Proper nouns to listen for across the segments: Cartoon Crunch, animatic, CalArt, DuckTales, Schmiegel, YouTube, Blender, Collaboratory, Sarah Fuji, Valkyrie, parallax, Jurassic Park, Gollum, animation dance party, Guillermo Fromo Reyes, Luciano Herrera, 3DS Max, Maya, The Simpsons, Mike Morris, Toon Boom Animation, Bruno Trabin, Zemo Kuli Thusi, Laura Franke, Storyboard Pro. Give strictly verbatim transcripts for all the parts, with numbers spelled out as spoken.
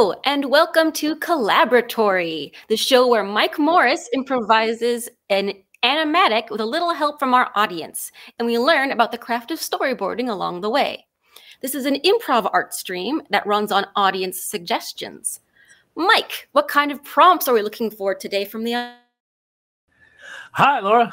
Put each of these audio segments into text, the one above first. Hello, and welcome to Collaboratory, the show where Mike Morris improvises an animatic with a little help from our audience, and we learn about the craft of storyboarding along the way. This is an improv art stream that runs on audience suggestions. Mike, what kind of prompts are we looking for today from the... Hi, Laura.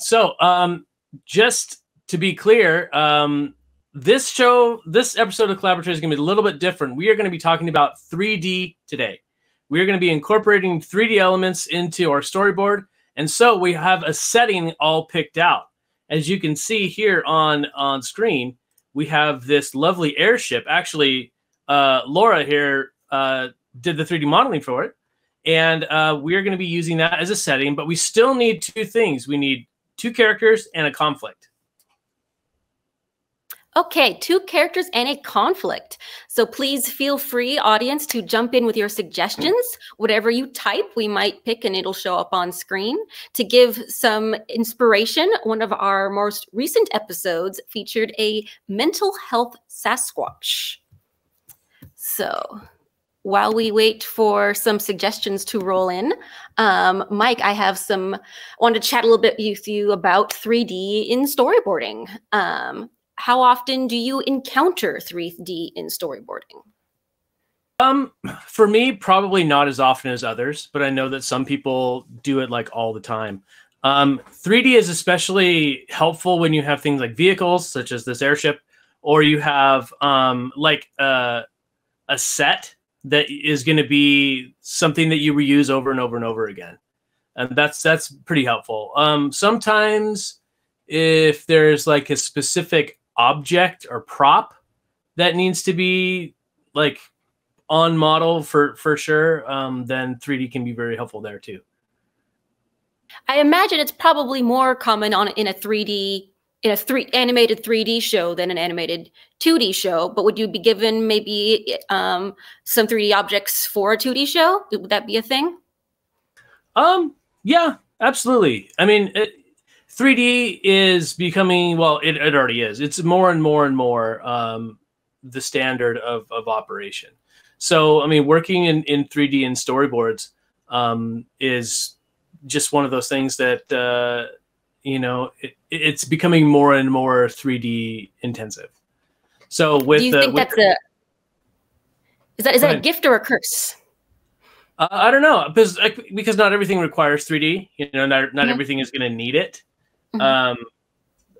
So, um, just to be clear, um, This show, this episode of Collaboratory is going to be a little bit different. We are going to be talking about three D today. We are going to be incorporating three D elements into our storyboard. And so we have a setting all picked out. As you can see here on, on screen, we have this lovely airship. Actually, uh, Laura here uh, did the three D modeling for it. And uh, we're going to be using that as a setting. But we still need two things. We need two characters and a conflict. Okay, two characters and a conflict. So please feel free, audience, to jump in with your suggestions. Whatever you type, we might pick and it'll show up on screen. To give some inspiration, one of our most recent episodes featured a mental health Sasquatch. So while we wait for some suggestions to roll in, um, Mike, I have some, I want to chat a little bit with you about three D in storyboarding. Um, How often do you encounter three D in storyboarding? Um, for me, probably not as often as others, but I know that some people do it like all the time. Um, three D is especially helpful when you have things like vehicles, such as this airship, or you have um, like uh, a set that is going to be something that you reuse over and over and over again. And that's, that's pretty helpful. Um, sometimes if there's like a specific object or prop that needs to be like on model for for sure, um, then three D can be very helpful there too. I imagine it's probably more common on in a three D in a three animated three D show than an animated two D show. But would you be given maybe um, some three D objects for a two D show? Would that be a thing? Um. Yeah. Absolutely. I mean. It, three D is becoming, well, it, it already is. It's more and more and more um, the standard of, of operation. So, I mean, working in, in three D and storyboards um, is just one of those things that, uh, you know, it, it's becoming more and more three D intensive. So with Do you think uh, with that's a, is that, is that a gift or a curse? Uh, I don't know, because, because not everything requires three D. You know, not, not mm-hmm. everything is going to need it. Um,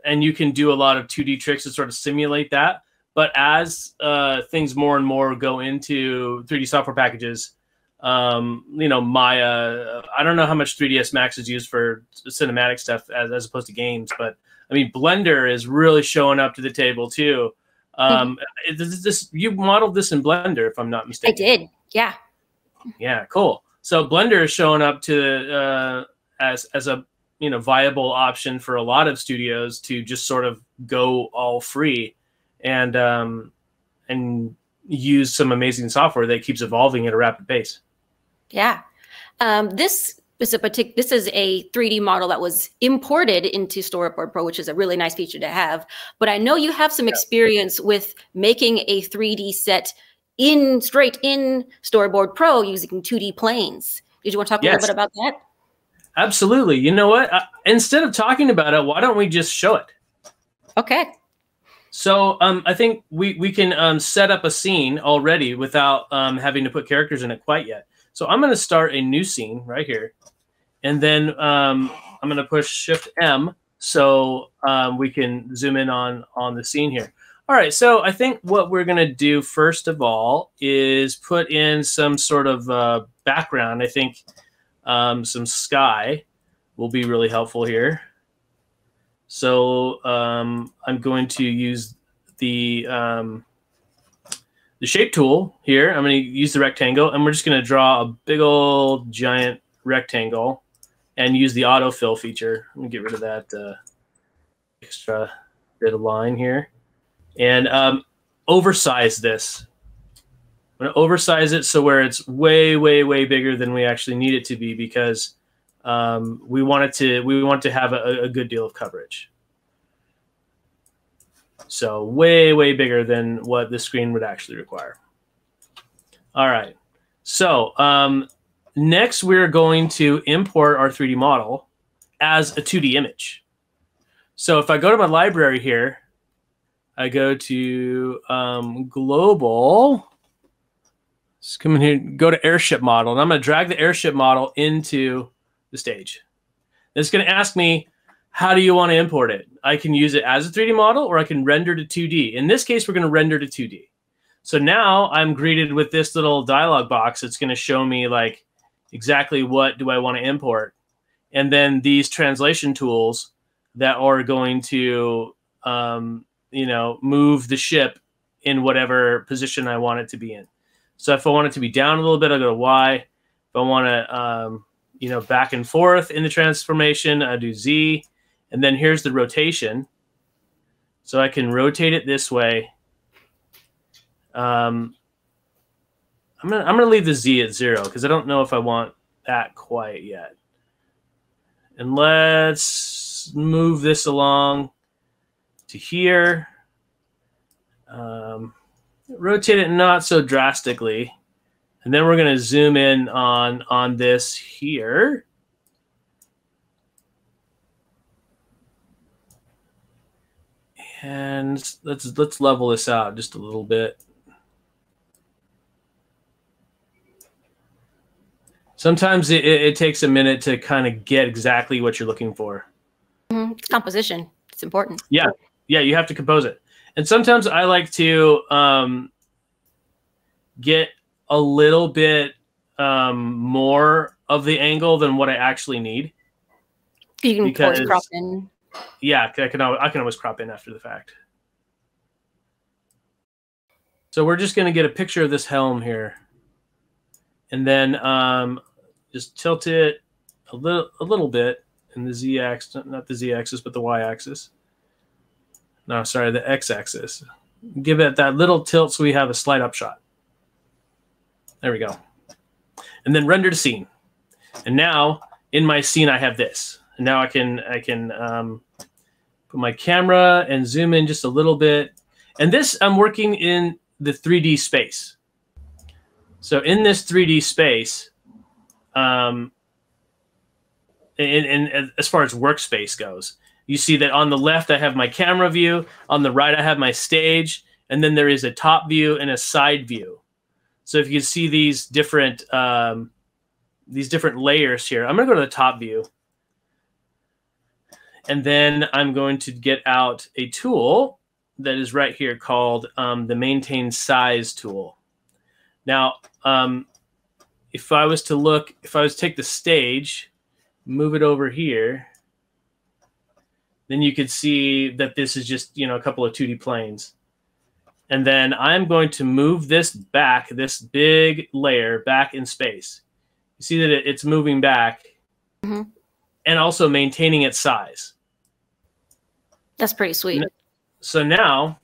and you can do a lot of two D tricks to sort of simulate that. But as uh, things more and more go into three D software packages, um, you know, Maya, I don't know how much three D S Max is used for cinematic stuff as, as opposed to games. But, I mean, Blender is really showing up to the table, too. Um, mm-hmm. this, this, you modeled this in Blender, if I'm not mistaken. I did, yeah. Yeah, cool. So Blender is showing up to uh, as, as a... you know, viable option for a lot of studios to just sort of go all free and um, and use some amazing software that keeps evolving at a rapid pace. Yeah, um, this is a partic this is a three D model that was imported into Storyboard Pro, which is a really nice feature to have. But I know you have some yeah. experience with making a three D set in straight in Storyboard Pro using two D planes. Did you want to talk yes. a little bit about that? Absolutely. You know what? Uh, instead of talking about it, why don't we just show it? Okay. So um, I think we, we can um, set up a scene already without um, having to put characters in it quite yet. So I'm going to start a new scene right here. And then um, I'm going to push Shift M so um, we can zoom in on, on the scene here. All right. So I think what we're going to do first of all is put in some sort of uh, background. I think... Um, some sky will be really helpful here. So um, I'm going to use the um, the shape tool here. I'm going to use the rectangle, and we're just going to draw a big old giant rectangle and use the autofill feature. I'm going to get rid of that uh, extra bit of line here and um, oversize this. I'm going to oversize it so where it's way, way, way bigger than we actually need it to be because um, we want it to we want to have a, a good deal of coverage. So way, way bigger than what the screen would actually require. All right. So um, next we're going to import our three D model as a two D image. So if I go to my library here, I go to um, global. Let's come in here, go to airship model, and I'm going to drag the airship model into the stage. It's going to ask me, how do you want to import it? I can use it as a three D model, or I can render to two D. In this case, we're going to render to two D. So now I'm greeted with this little dialog box that's going to show me like exactly what do I want to import, and then these translation tools that are going to um, you know, move the ship in whatever position I want it to be in. So if I want it to be down a little bit, I go to Y. If I want to um, you know, back and forth in the transformation, I do Z. And then here's the rotation. So I can rotate it this way. Um, I'm gonna, I'm gonna leave the Z at zero because I don't know if I want that quite yet. And let's move this along to here. Um, rotate it not so drastically. And then we're gonna zoom in on, on this here. And let's let's level this out just a little bit. Sometimes it, it, it takes a minute to kind of get exactly what you're looking for. Mm-hmm. It's composition. It's important. Yeah. Yeah, you have to compose it. And sometimes I like to um, get a little bit um, more of the angle than what I actually need. You can because, crop in. Yeah, I can, I can always crop in after the fact. So we're just going to get a picture of this helm here. And then um, just tilt it a little, a little bit in the Z axis, not the Z axis, but the Y axis. No, sorry, the X axis. Give it that little tilt so we have a slide up shot. There we go. And then render to scene. And now in my scene, I have this. And now I can, I can um, put my camera and zoom in just a little bit. And this, I'm working in the three D space. So in this three D space, um, and, and as far as workspace goes, you see that on the left, I have my camera view. On the right, I have my stage. And then there is a top view and a side view. So if you see these different, um, these different layers here, I'm going to go to the top view. And then I'm going to get out a tool that is right here called um, the Maintain Size tool. Now, um, if I was to look, if I was to take the stage, move it over here, then you could see that this is just, you know, a couple of two D planes. And then I'm going to move this back, this big layer back in space. You see that it's moving back mm-hmm. and also maintaining its size. That's pretty sweet. So now,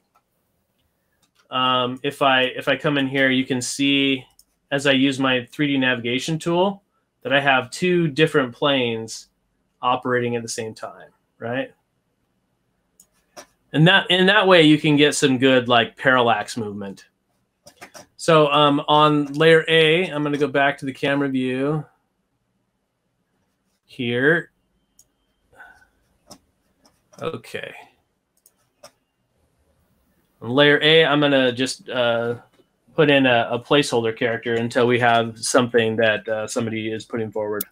um, if I if I come in here, you can see as I use my three D navigation tool that I have two different planes operating at the same time, right? And that in that way, you can get some good like parallax movement. So um, on layer A, I'm going to go back to the camera view here. Okay. On layer A, I'm going to just uh, put in a, a placeholder character until we have something that uh, somebody is putting forward.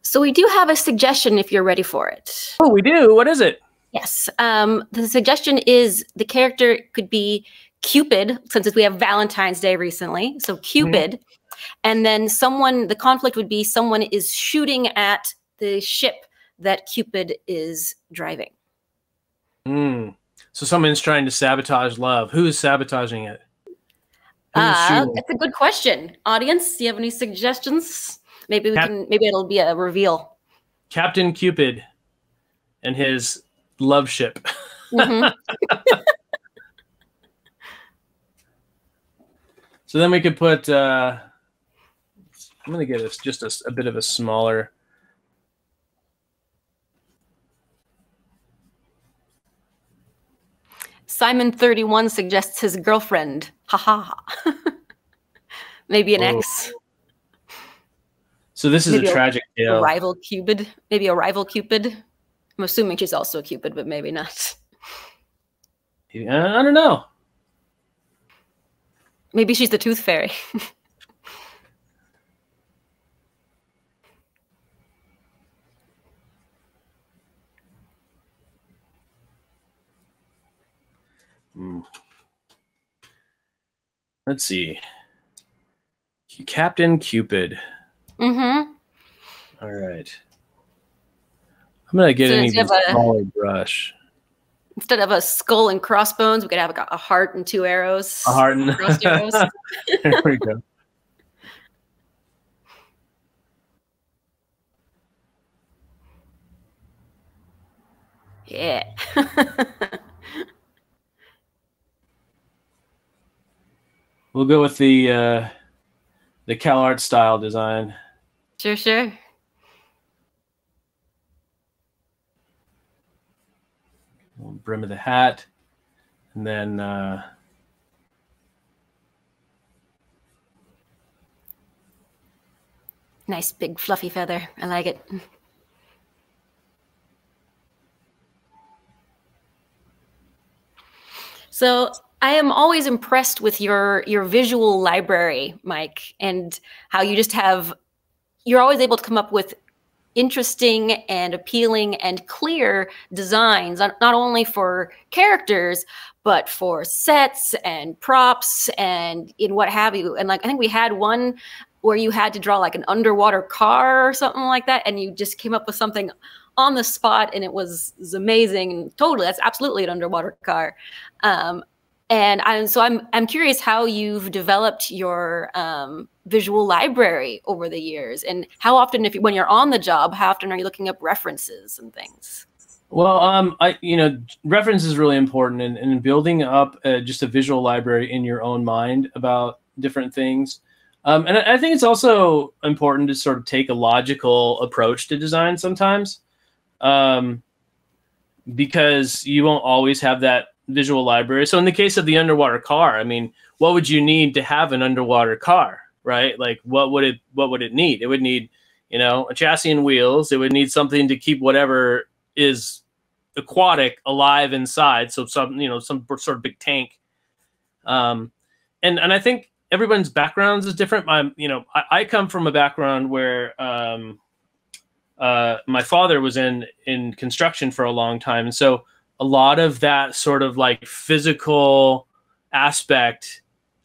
So we do have a suggestion if you're ready for it. Oh, we do. What is it? Yes. Um, the suggestion is the character could be Cupid, since we have Valentine's Day recently. So Cupid. Mm-hmm. And then someone, the conflict would be someone is shooting at the ship that Cupid is driving. Mm. So someone's trying to sabotage love. Who is sabotaging it? Uh, that's a good question. Audience, do you have any suggestions? Maybe we Cap can. Maybe it'll be a reveal. Captain Cupid and his love ship. Mm-hmm. So then we could put. Uh, I'm going to get us just a, a bit of a smaller. Simon thirty-one suggests his girlfriend. Ha ha. maybe an oh. X. So this is maybe a tragic a, tale. A rival Cupid, maybe a rival Cupid. I'm assuming she's also a Cupid, but maybe not. I don't know. Maybe she's the Tooth Fairy. mm. Let's see. Captain Cupid. Mm-hmm. All right. I'm going to get so any of a smaller brush. Instead of a skull and crossbones, we could have a heart and two arrows. A heart and crossed arrows. There we go. Yeah. We'll go with the uh, the CalArt style design. Sure, sure. Brim of the hat, and then uh, nice big fluffy feather. I like it. So I am always impressed with your your visual library, Mike, and how you just have you're always able to come up with interesting and appealing and clear designs, not only for characters, but for sets and props and in what have you. And like, I think we had one where you had to draw like an underwater car or something like that. And you just came up with something on the spot and it was, it was amazing. Totally. That's absolutely an underwater car. Um, and I'm, so I'm, I'm curious how you've developed your, um, visual library over the years, and how often, if you, when you're on the job, how often are you looking up references and things? Well, um, I you know, reference is really important, and, and building up uh, just a visual library in your own mind about different things. Um, and I, I think it's also important to sort of take a logical approach to design sometimes, um, because you won't always have that visual library. So in the case of the underwater car, I mean, what would you need to have an underwater car? Right? Like what would it, what would it need? It would need, you know, a chassis and wheels. It would need something to keep whatever is aquatic alive inside. So some, you know, some sort of big tank. Um, and, and I think everyone's backgrounds is different. I'm, you know, I, I come from a background where, um, uh, my father was in, in construction for a long time. And so a lot of that sort of like physical aspect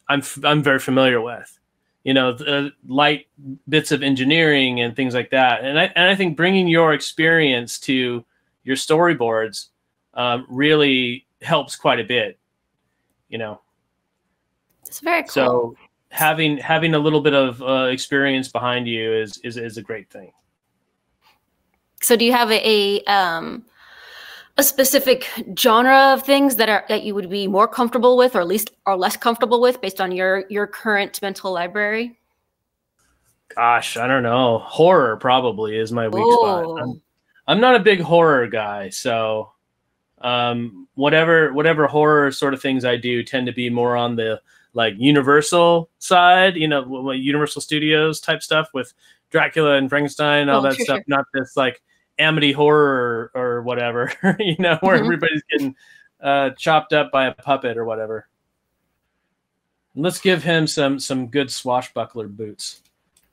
I'm, f I'm very familiar with. You know, the light bits of engineering and things like that. And I, and I think bringing your experience to your storyboards um, really helps quite a bit, you know. It's very cool. So having, having a little bit of uh, experience behind you is, is, is a great thing. So do you have a, a, um, a specific genre of things that are that you would be more comfortable with, or at least are less comfortable with, based on your your current mental library? Gosh, I don't know. Horror probably is my weak Whoa. spot. I'm, I'm not a big horror guy, so um, whatever whatever horror sort of things I do tend to be more on the like Universal side, you know, Universal Studios type stuff with Dracula and Frankenstein and all oh, that sure, stuff. Sure. Not this like Amity horror or, or whatever, you know, where mm-hmm. everybody's getting uh, chopped up by a puppet or whatever. Let's give him some some good swashbuckler boots,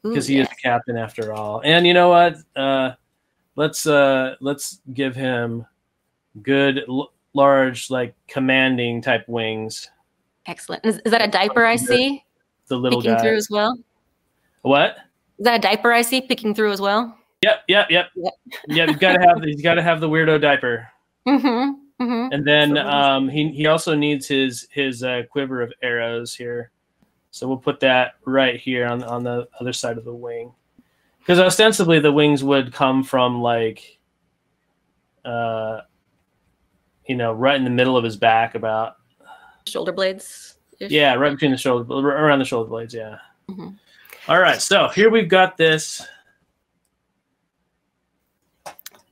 because he yeah. is the captain after all. And you know what? Uh, let's uh, let's give him good, l large, like commanding type wings. Excellent. Is, is that a diaper I see? The little picking guy. through as well. What? Is that a diaper I see picking through as well? Yep, yep, yep, yep. Yep, you've got to have the, he's got to have the weirdo diaper. Mm-hmm, mm-hmm. And then um, he he also needs his his uh, quiver of arrows here, so we'll put that right here on on the other side of the wing, because ostensibly the wings would come from like, uh, you know, right in the middle of his back, about shoulder blades. Yeah, right between the shoulder, around the shoulder blades. Yeah. Mm-hmm. All right, so here we've got this.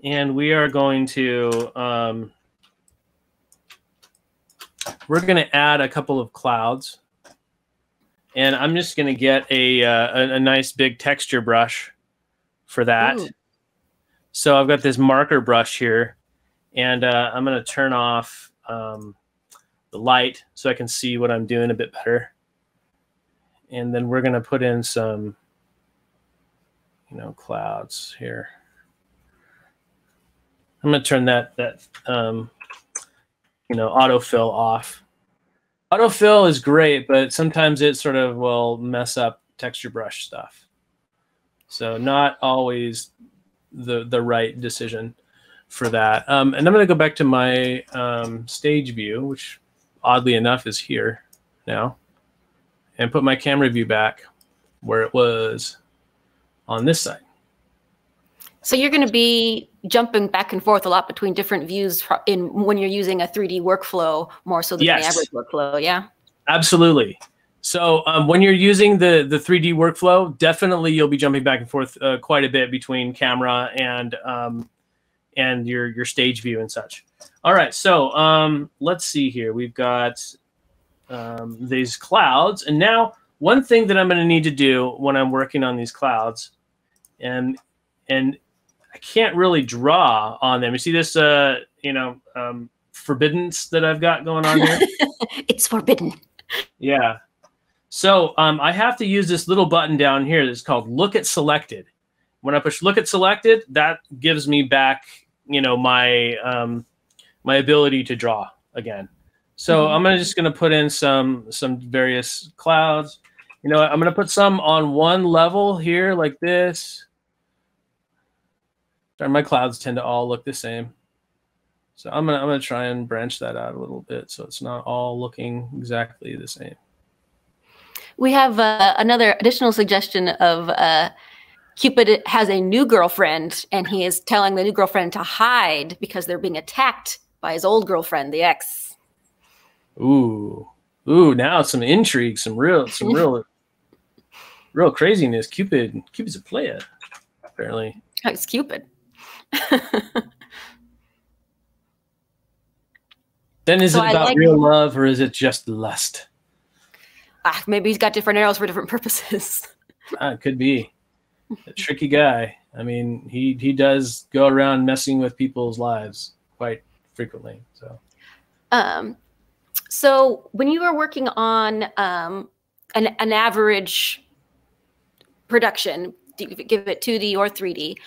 And we are going to um, we're going to add a couple of clouds. And I'm just going to get a, uh, a a nice big texture brush for that. Ooh. So I've got this marker brush here, and uh, I'm going to turn off um, the light so I can see what I'm doing a bit better. And then we're going to put in some, you know, clouds here. I'm going to turn that, that um, you know, autofill off. Autofill is great, but sometimes it sort of will mess up texture brush stuff. So not always the, the right decision for that. Um, and I'm going to go back to my um, stage view, which oddly enough is here now, and put my camera view back where it was on this side. So you're going to be jumping back and forth a lot between different views in when you're using a three D workflow more so than yes. the average workflow, yeah? Absolutely. So um, when you're using the, the three D workflow, definitely you'll be jumping back and forth uh, quite a bit between camera and um, and your, your stage view and such. All right, so um, let's see here. We've got um, these clouds. And now one thing that I'm going to need to do when I'm working on these clouds, and and I can't really draw on them. You see this, uh, you know, um, forbiddance that I've got going on here? It's forbidden. Yeah. So um, I have to use this little button down here that's called Look at Selected. When I push Look at Selected, that gives me back, you know, my um, my ability to draw again. So mm-hmm. I'm gonna just going to put in some, some various clouds. You know, I'm going to put some on one level here like this. My clouds tend to all look the same. So I'm gonna, I'm gonna try and branch that out a little bit so it's not all looking exactly the same. We have uh, another additional suggestion of uh, Cupid has a new girlfriend, and he is telling the new girlfriend to hide because they're being attacked by his old girlfriend, the ex. Ooh, ooh! Now some intrigue, some real, some real, real craziness. Cupid, Cupid's a player, apparently. Oh, it's Cupid. Then is so it about like real love, or is it just lust? Ah, maybe he's got different arrows for different purposes. Ah, it could be. A tricky guy. I mean, he he does go around messing with people's lives quite frequently. So, um, so when you are working on um an an average production, give it two D or three D,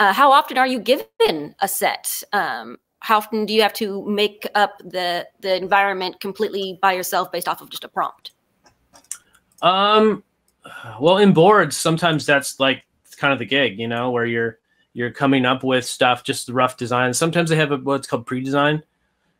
Uh, how often are you given a set? Um, how often do you have to make up the, the environment completely by yourself based off of just a prompt? Um, well, in boards, sometimes that's like kind of the gig, you know, where you're you're coming up with stuff, just the rough design. Sometimes they have a, what's called pre-design.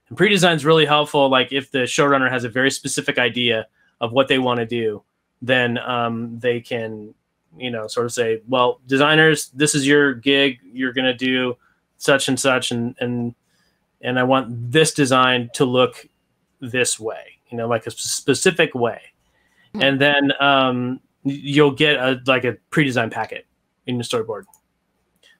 And pre-design is really helpful. Like if the showrunner has a very specific idea of what they want to do, then um, they can, you know, sort of say, well, designers, this is your gig. You're going to do such and such. And, and, and I want this design to look this way, you know, like a specific way. Mm-hmm. And then um, you'll get a, like a pre-design packet in your storyboard.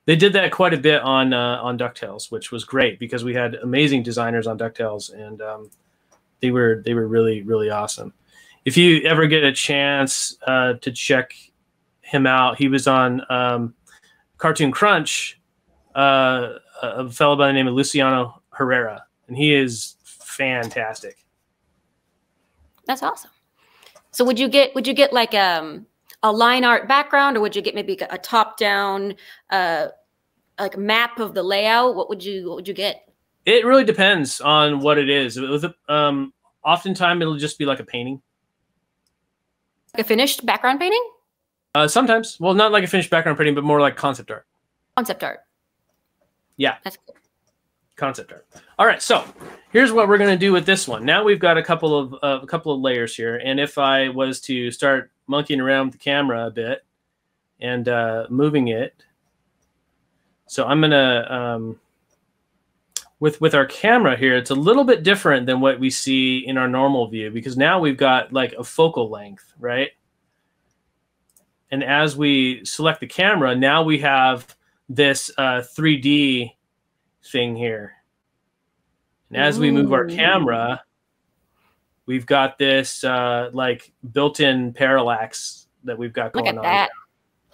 They did that quite a bit on, uh, on DuckTales, which was great because we had amazing designers on DuckTales, and um, they were, they were really, really awesome. If you ever get a chance uh, to check him out, he was on um, Cartoon Crunch, uh, a fellow by the name of Luciano Herrera, and he is fantastic. That's awesome. So would you get would you get like um, a line art background, or would you get maybe a top down uh, like map of the layout? What would you what would you get? It really depends on what it is. With um, oftentimes it'll just be like a painting, like a finished background painting. Uh, sometimes. Well, not like a finished background painting, but more like concept art. Concept art. Yeah. That's cool. Concept art. All right. So here's what we're going to do with this one. Now we've got a couple of uh, a couple of layers here. And if I was to start monkeying around with the camera a bit and uh, moving it. So I'm going to um, with with our camera here, it's a little bit different than what we see in our normal view, because now we've got like a focal length, right? And as we select the camera, now we have this uh, three D thing here. And as we move our camera, We've got this uh, like built-in parallax that we've got going on. Look at that.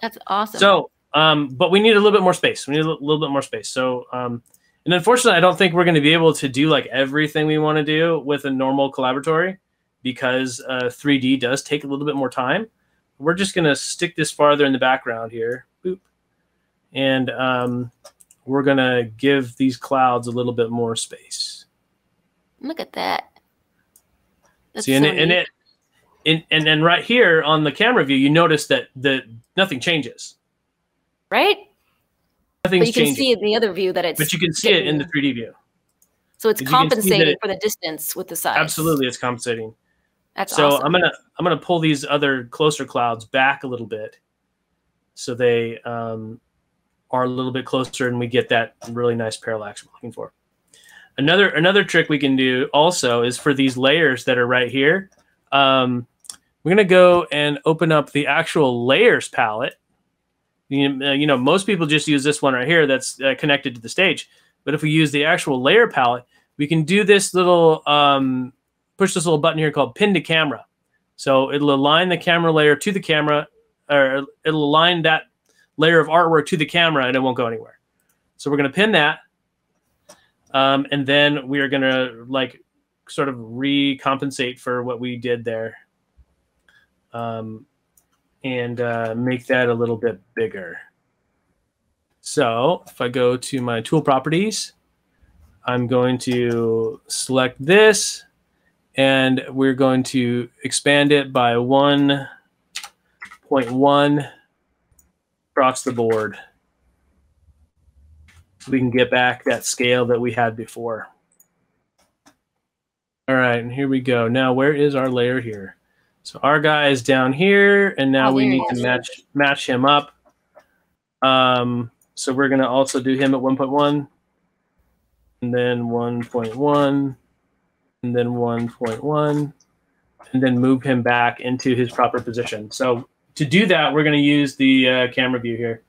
That's awesome. So, um, but we need a little bit more space. We need a little bit more space. So, um, and unfortunately, I don't think we're going to be able to do like everything we want to do with a normal Collaboratory, because uh, three D does take a little bit more time. We're just going to stick this farther in the background here. Boop. And um, we're going to give these clouds a little bit more space. Look at that. That's See, and, so it, and it, and and then right here on the camera view, you notice that the nothing changes, right? Nothing's but you can see in the other view that it's. But you can see it in the three D view. So it's compensating it, for the distance with the size. Absolutely, it's compensating. That's so awesome. I'm gonna I'm gonna pull these other closer clouds back a little bit, so they um, are a little bit closer, and we get that really nice parallax we're looking for. Another another trick we can do also is for these layers that are right here. Um, we're going to go and open up the actual layers palette. You, uh, you know, most people just use this one right here that's uh, connected to the stage. But if we use the actual layer palette, we can do this little, um, push this little button here called Pin to Camera. So it'll align the camera layer to the camera, or it'll align that layer of artwork to the camera and it won't go anywhere. So we're going to pin that. Um, and then we are going to like sort of recompensate for what we did there, um, and uh, make that a little bit bigger. So if I go to my tool properties, I'm going to select this and we're going to expand it by one point one across the board. We can get back that scale that we had before. All right, and here we go. Now, where is our layer here? So our guy is down here, and now we need to match match him up. Um, so we're going to also do him at one point one, and then one point one, and then one point one, and then move him back into his proper position. So to do that, we're going to use the uh, camera view here.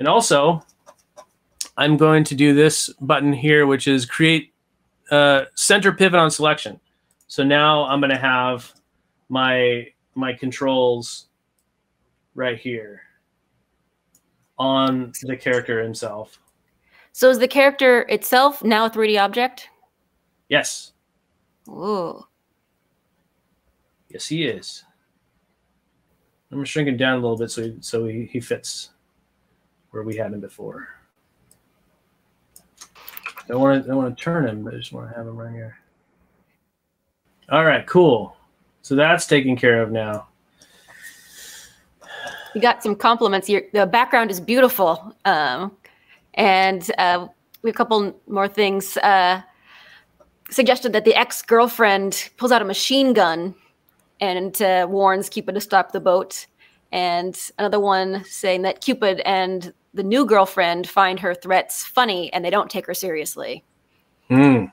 And also, I'm going to do this button here, which is create uh, center pivot on selection. So now I'm going to have my my controls right here on the character himself. So is the character itself now a three D object? Yes. Ooh. Yes, he is. I'm shrinking down a little bit so he, so he, he fits where we had him before. I want to I want to turn him, but I just want to have him right here. All right, cool. So that's taken care of now. You got some compliments. Your the background is beautiful, um, and uh, we have a couple more things. Uh, suggested that the ex-girlfriend pulls out a machine gun and uh, warns Cupid to stop the boat, and another one saying that Cupid and the new girlfriend find her threats funny and they don't take her seriously. Hmm.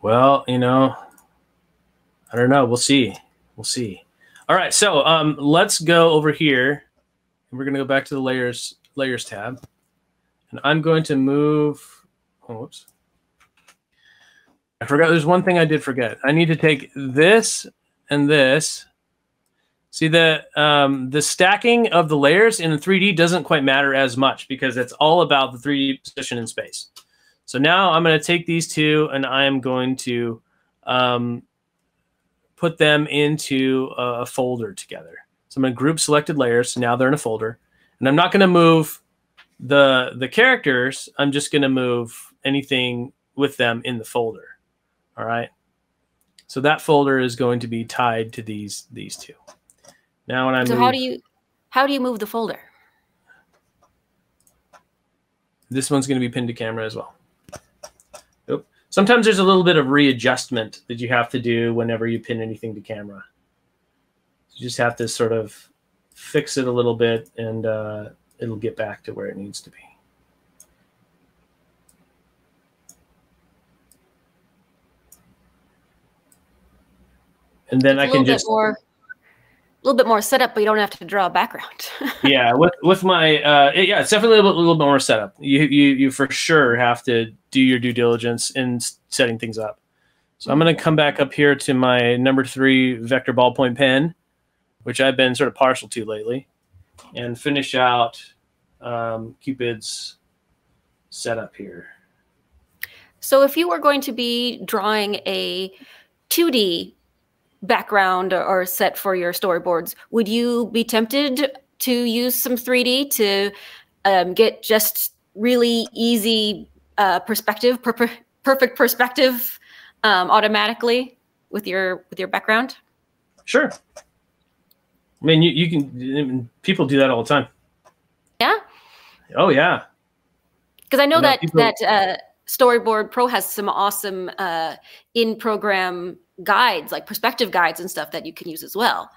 Well, you know, I don't know. We'll see. We'll see. All right. So um, let's go over here and we're going to go back to the layers, layers tab. And I'm going to move. Oh, whoops. I forgot. There's one thing I did forget. I need to take this and this. See, the um, the stacking of the layers in three D doesn't quite matter as much because it's all about the three D position in space. So now I'm going to take these two and I'm going to um, put them into a folder together. So I'm going to group selected layers. So now they're in a folder. And I'm not going to move the, the characters. I'm just going to move anything with them in the folder. All right. So that folder is going to be tied to these these two. Now when I so move, how do you how do you move the folder? This one's going to be pinned to camera as well. Nope. Sometimes there's a little bit of readjustment that you have to do whenever you pin anything to camera. You just have to sort of fix it a little bit, and uh, it'll get back to where it needs to be. And then it's I can just. A little bit more setup, but you don't have to draw a background. Yeah, with with my uh, it, yeah, it's definitely a little, a little bit more setup. You you you for sure have to do your due diligence in setting things up. So I'm going to come back up here to my number three vector ballpoint pen, which I've been sort of partial to lately, and finish out um, Cupid's setup here. So if you were going to be drawing a two D background or set for your storyboards, would you be tempted to use some three D to um, get just really easy uh, perspective, per perfect perspective um, automatically with your with your background? Sure. I mean, you, you can. People do that all the time. Yeah. Oh yeah. Because I know, you know that people... that. Uh, Storyboard Pro has some awesome uh, in-program guides, like perspective guides and stuff that you can use as well.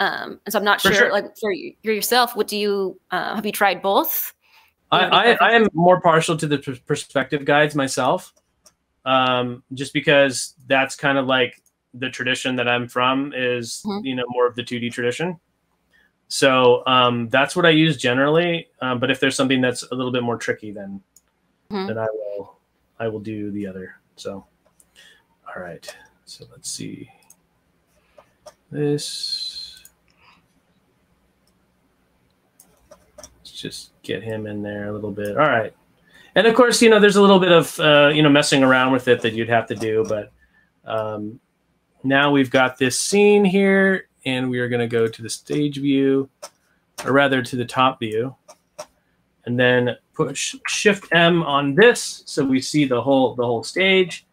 Um, and so I'm not sure, sure, like for you yourself, what do you uh, have you tried both? You I, I, I am more partial to the perspective guides myself, um, just because that's kind of like the tradition that I'm from is mm-hmm. you know, more of the two D tradition. So um, that's what I use generally. Um, but if there's something that's a little bit more tricky, then mm-hmm. then I will. I will do the other. So, all right. So let's see this. Let's just get him in there a little bit. All right. And of course, you know, there's a little bit of, uh, you know, messing around with it that you'd have to do, but um, now we've got this scene here and we are going to go to the stage view, or rather to the top view. And then push Shift M on this, so we see the whole the whole stage.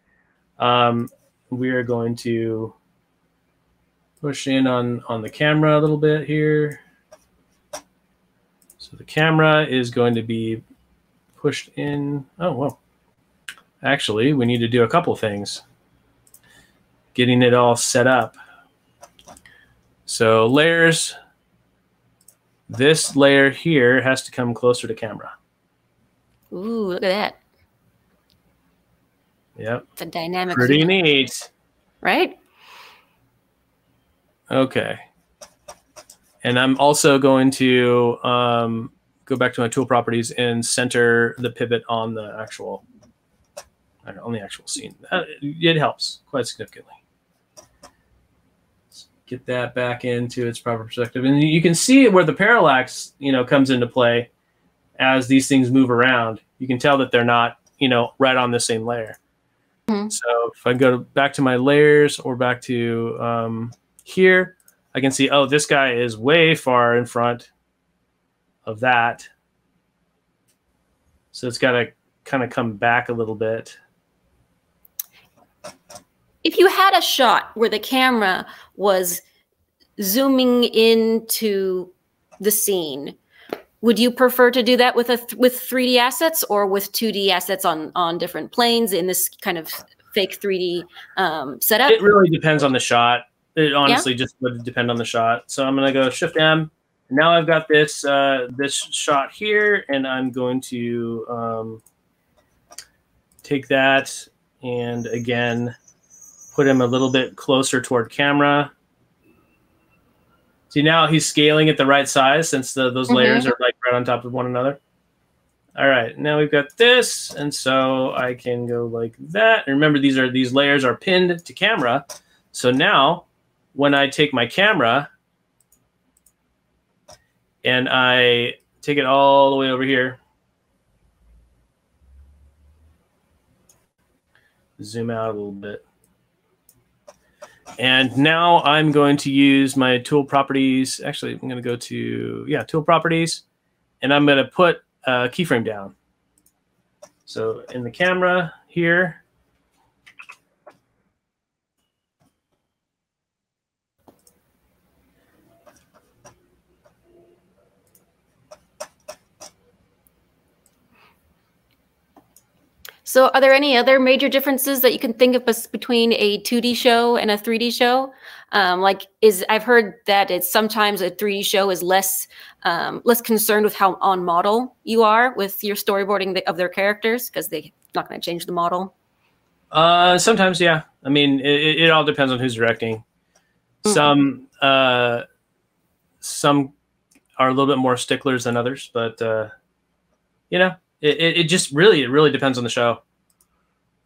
Um, we are going to push in on on the camera a little bit here. So the camera is going to be pushed in. Oh well, actually, we need to do a couple things. Getting it all set up. So layers. This layer here has to come closer to camera. Ooh, look at that. Yep. It's a dynamic. Pretty neat. Right? Okay. And I'm also going to um, go back to my tool properties and center the pivot on the actual, I don't know, on the actual scene. Uh, it helps quite significantly. Get that back into its proper perspective. And you can see where the parallax, you know, comes into play as these things move around. You can tell that they're not, you know, right on the same layer. Mm-hmm. So if I go back to my layers or back to um, here, I can see, oh, this guy is way far in front of that. So it's got to kind of come back a little bit. If you had a shot where the camera was zooming into the scene, would you prefer to do that with a th with three D assets or with two D assets on on different planes in this kind of fake three D um, setup? It really depends on the shot. It honestly yeah. just would depend on the shot. So I'm going to go Shift M. Now I've got this uh, this shot here, and I'm going to um, take that and again. Put him a little bit closer toward camera. See, now he's scaling at the right size since the, those mm-hmm. layers are like right on top of one another. All right, now we've got this, and so I can go like that. And remember, these are these layers are pinned to camera. So now, when I take my camera and I take it all the way over here, zoom out a little bit. And now I'm going to use my tool properties. Actually, I'm going to go to, yeah, tool properties. And I'm going to put a keyframe down. So in the camera here. So are there any other major differences that you can think of between a two D show and a three D show? Um, like is I've heard that it's sometimes a three D show is less um, less concerned with how on model you are with your storyboarding of their characters because they're not going to change the model. Uh, sometimes, yeah. I mean, it, it all depends on who's directing. Mm-hmm. Some uh, some are a little bit more sticklers than others, but uh, you know. It, it, it just really, it really depends on the show,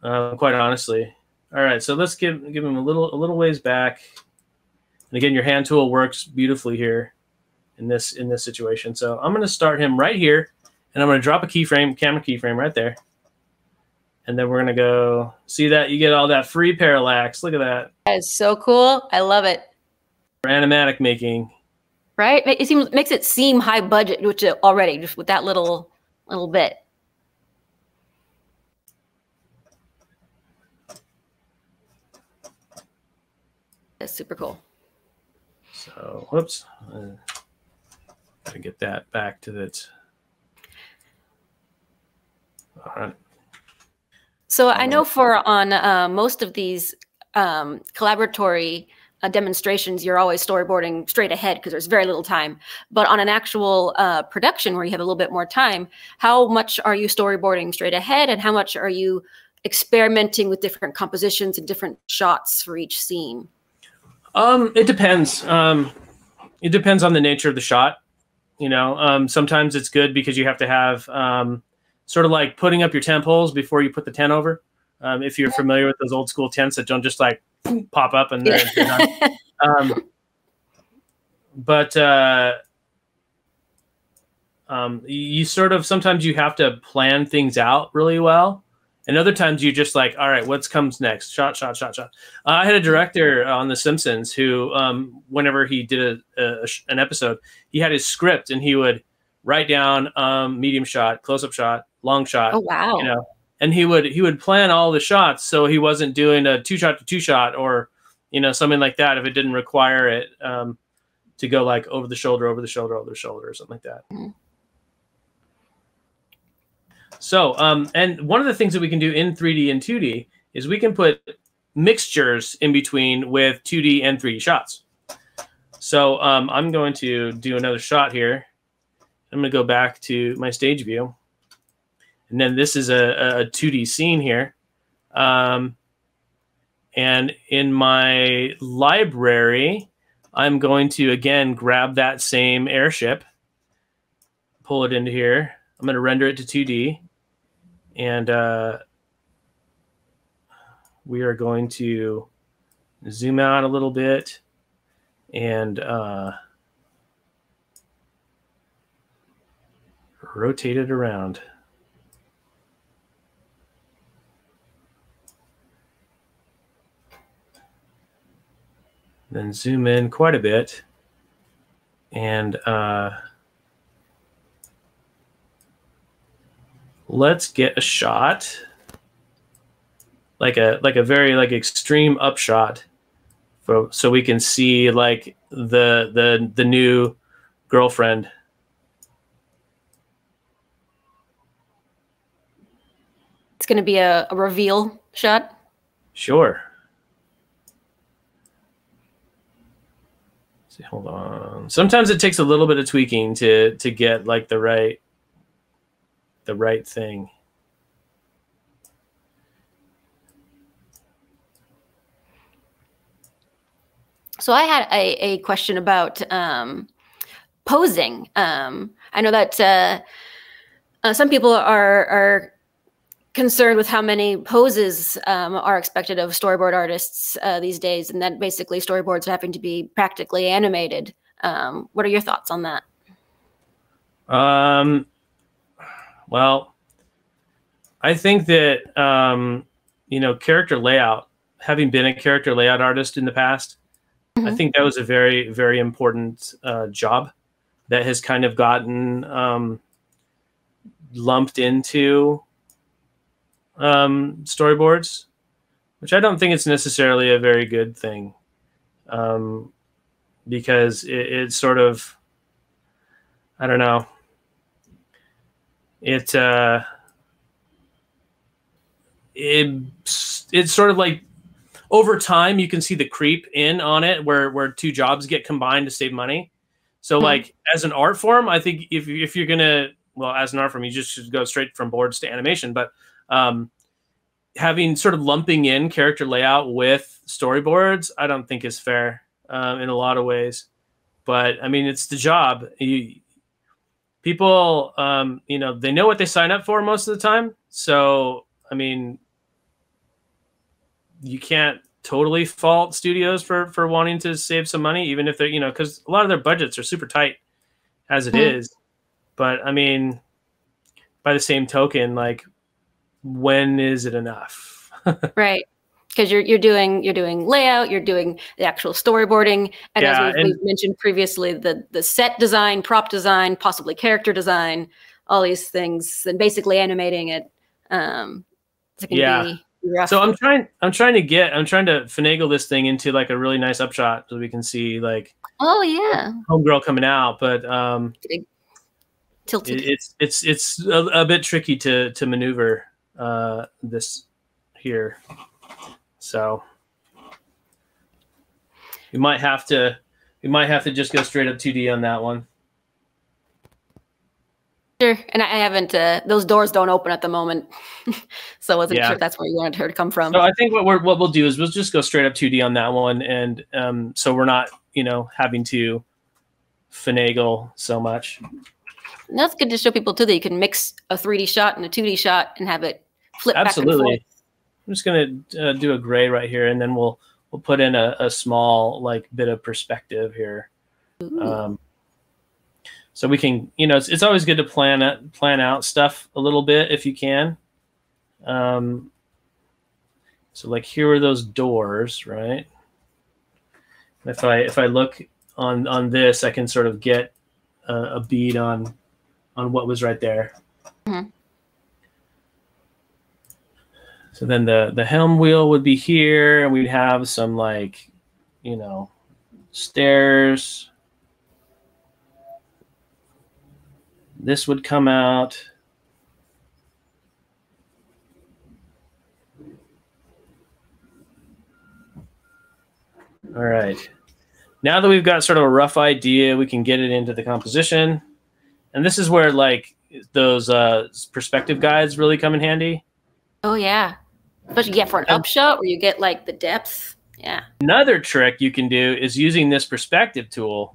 um, quite honestly. All right, so let's give give him a little a little ways back. And again, your hand tool works beautifully here in this in this situation. So I'm going to start him right here, and I'm going to drop a keyframe, camera keyframe right there. And then we're going to go see that you get all that free parallax. Look at that. That is so cool. I love it. For animatic making. Right? It seems makes it seem high budget, which it already just with that little little bit. That's super cool. So, whoops. Uh, gotta get that back to that. All right. So I know for on uh, most of these um, collaboratory uh, demonstrations, you're always storyboarding straight ahead because there's very little time. But on an actual uh, production where you have a little bit more time, how much are you storyboarding straight ahead and how much are you experimenting with different compositions and different shots for each scene? Um, it depends. Um, it depends on the nature of the shot. You know, um, sometimes it's good because you have to have... Um, sort of like putting up your tent poles before you put the tent over. Um, if you're familiar with those old school tents that don't just like pop up and they're, they're not. Um, but uh, um, you sort of, sometimes you have to plan things out really well. And other times you just like, all right, what comes next? Shot, shot, shot, shot. Uh, I had a director on The Simpsons who, um, whenever he did a, a, an episode, he had his script and he would write down um, medium shot, close up shot, long shot. Oh wow! You know, and he would he would plan all the shots so he wasn't doing a two shot to two shot or you know something like that if it didn't require it um, to go like over the shoulder, over the shoulder, over the shoulder, or something like that. Mm-hmm. So um, and one of the things that we can do in three D and two D is we can put mixtures in between with two D and three D shots. So um, I'm going to do another shot here. I'm going to go back to my stage view. And then this is a, a two D scene here. Um, and in my library, I'm going to, again, grab that same airship, pull it into here. I'm going to render it to two D. And uh, we are going to zoom out a little bit. And uh, rotate it around. Then zoom in quite a bit. And uh, let's get a shot, like a like a very like extreme upshot, for, so we can see like the the the new girlfriend. Going to be a, a reveal shot? Sure. Let's see, hold on. Sometimes it takes a little bit of tweaking to to get like the right the right thing. So I had a, a question about um, posing. Um, I know that uh, uh, some people are are concerned with how many poses um, are expected of storyboard artists uh, these days, and that basically storyboards are having to be practically animated. Um, what are your thoughts on that? Um, well, I think that, um, you know, character layout, having been a character layout artist in the past, mm-hmm. I think that was a very, very important uh, job that has kind of gotten um, lumped into um storyboards, which I don't think it's necessarily a very good thing, um because it, it sort of I don't know it uh it it's sort of like over time you can see the creep in on it where where two jobs get combined to save money. So mm-hmm. like as an art form, I think if if you're gonna well as an art form you just should go straight from boards to animation, but Um, having sort of lumping in character layout with storyboards, I don't think is fair um, in a lot of ways. But I mean, it's the job. You, people, um, you know, they know what they sign up for most of the time. So I mean, you can't totally fault studios for for wanting to save some money, even if they're, you know, because a lot of their budgets are super tight as it mm-hmm. is. But I mean, by the same token, like, when is it enough? Right. Because you're you're doing you're doing layout, you're doing the actual storyboarding, and yeah, as we mentioned previously, the the set design, prop design, possibly character design, all these things, and basically animating it. Um, so it can yeah. be rough. So I'm trying I'm trying to get I'm trying to finagle this thing into like a really nice upshot so we can see like oh yeah homegirl coming out, but um, tilted. It's it's it's a, a bit tricky to to maneuver uh, this here. So we might have to, we might have to just go straight up two D on that one. Sure, and I haven't. Uh, those doors don't open at the moment, so I wasn't yeah. sure if that's where you wanted her to come from. So I think what we're, what we'll do is we'll just go straight up two D on that one, and um, so we're not, you know, having to finagle so much. And that's good to show people too that you can mix a three D shot and a two D shot and have it flip Absolutely. Back and forth. I'm just going to uh, do a gray right here, and then we'll we'll put in a, a small like bit of perspective here. Um, so we can, you know, it's, it's always good to plan out, plan out stuff a little bit if you can. Um, so like here are those doors, right? If I if I look on on this, I can sort of get a, a bead on on what was right there. Mm-hmm. So then the, the helm wheel would be here, and we'd have some, like, you know, stairs. This would come out. All right. Now that we've got sort of a rough idea, we can get it into the composition. And this is where, like, those uh, perspective guides really come in handy. Oh, yeah. Especially yeah, for an upshot where you get like the depth. Yeah. Another trick you can do is using this perspective tool.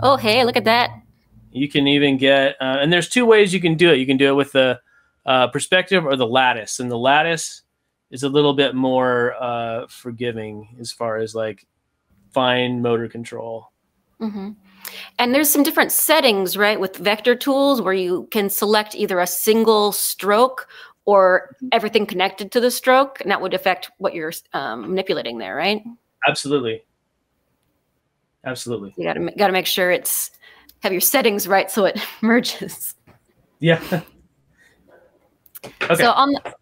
Oh, hey, look at that. You can even get, uh, and there's two ways you can do it. You can do it with the uh, perspective or the lattice. And the lattice is a little bit more uh, forgiving as far as like fine motor control. Mm-hmm. And there's some different settings, right, with vector tools where you can select either a single stroke or everything connected to the stroke, and that would affect what you're um, manipulating there, right? Absolutely, absolutely. You gotta gotta make sure it's have your settings right so it merges. Yeah. Okay. So on the,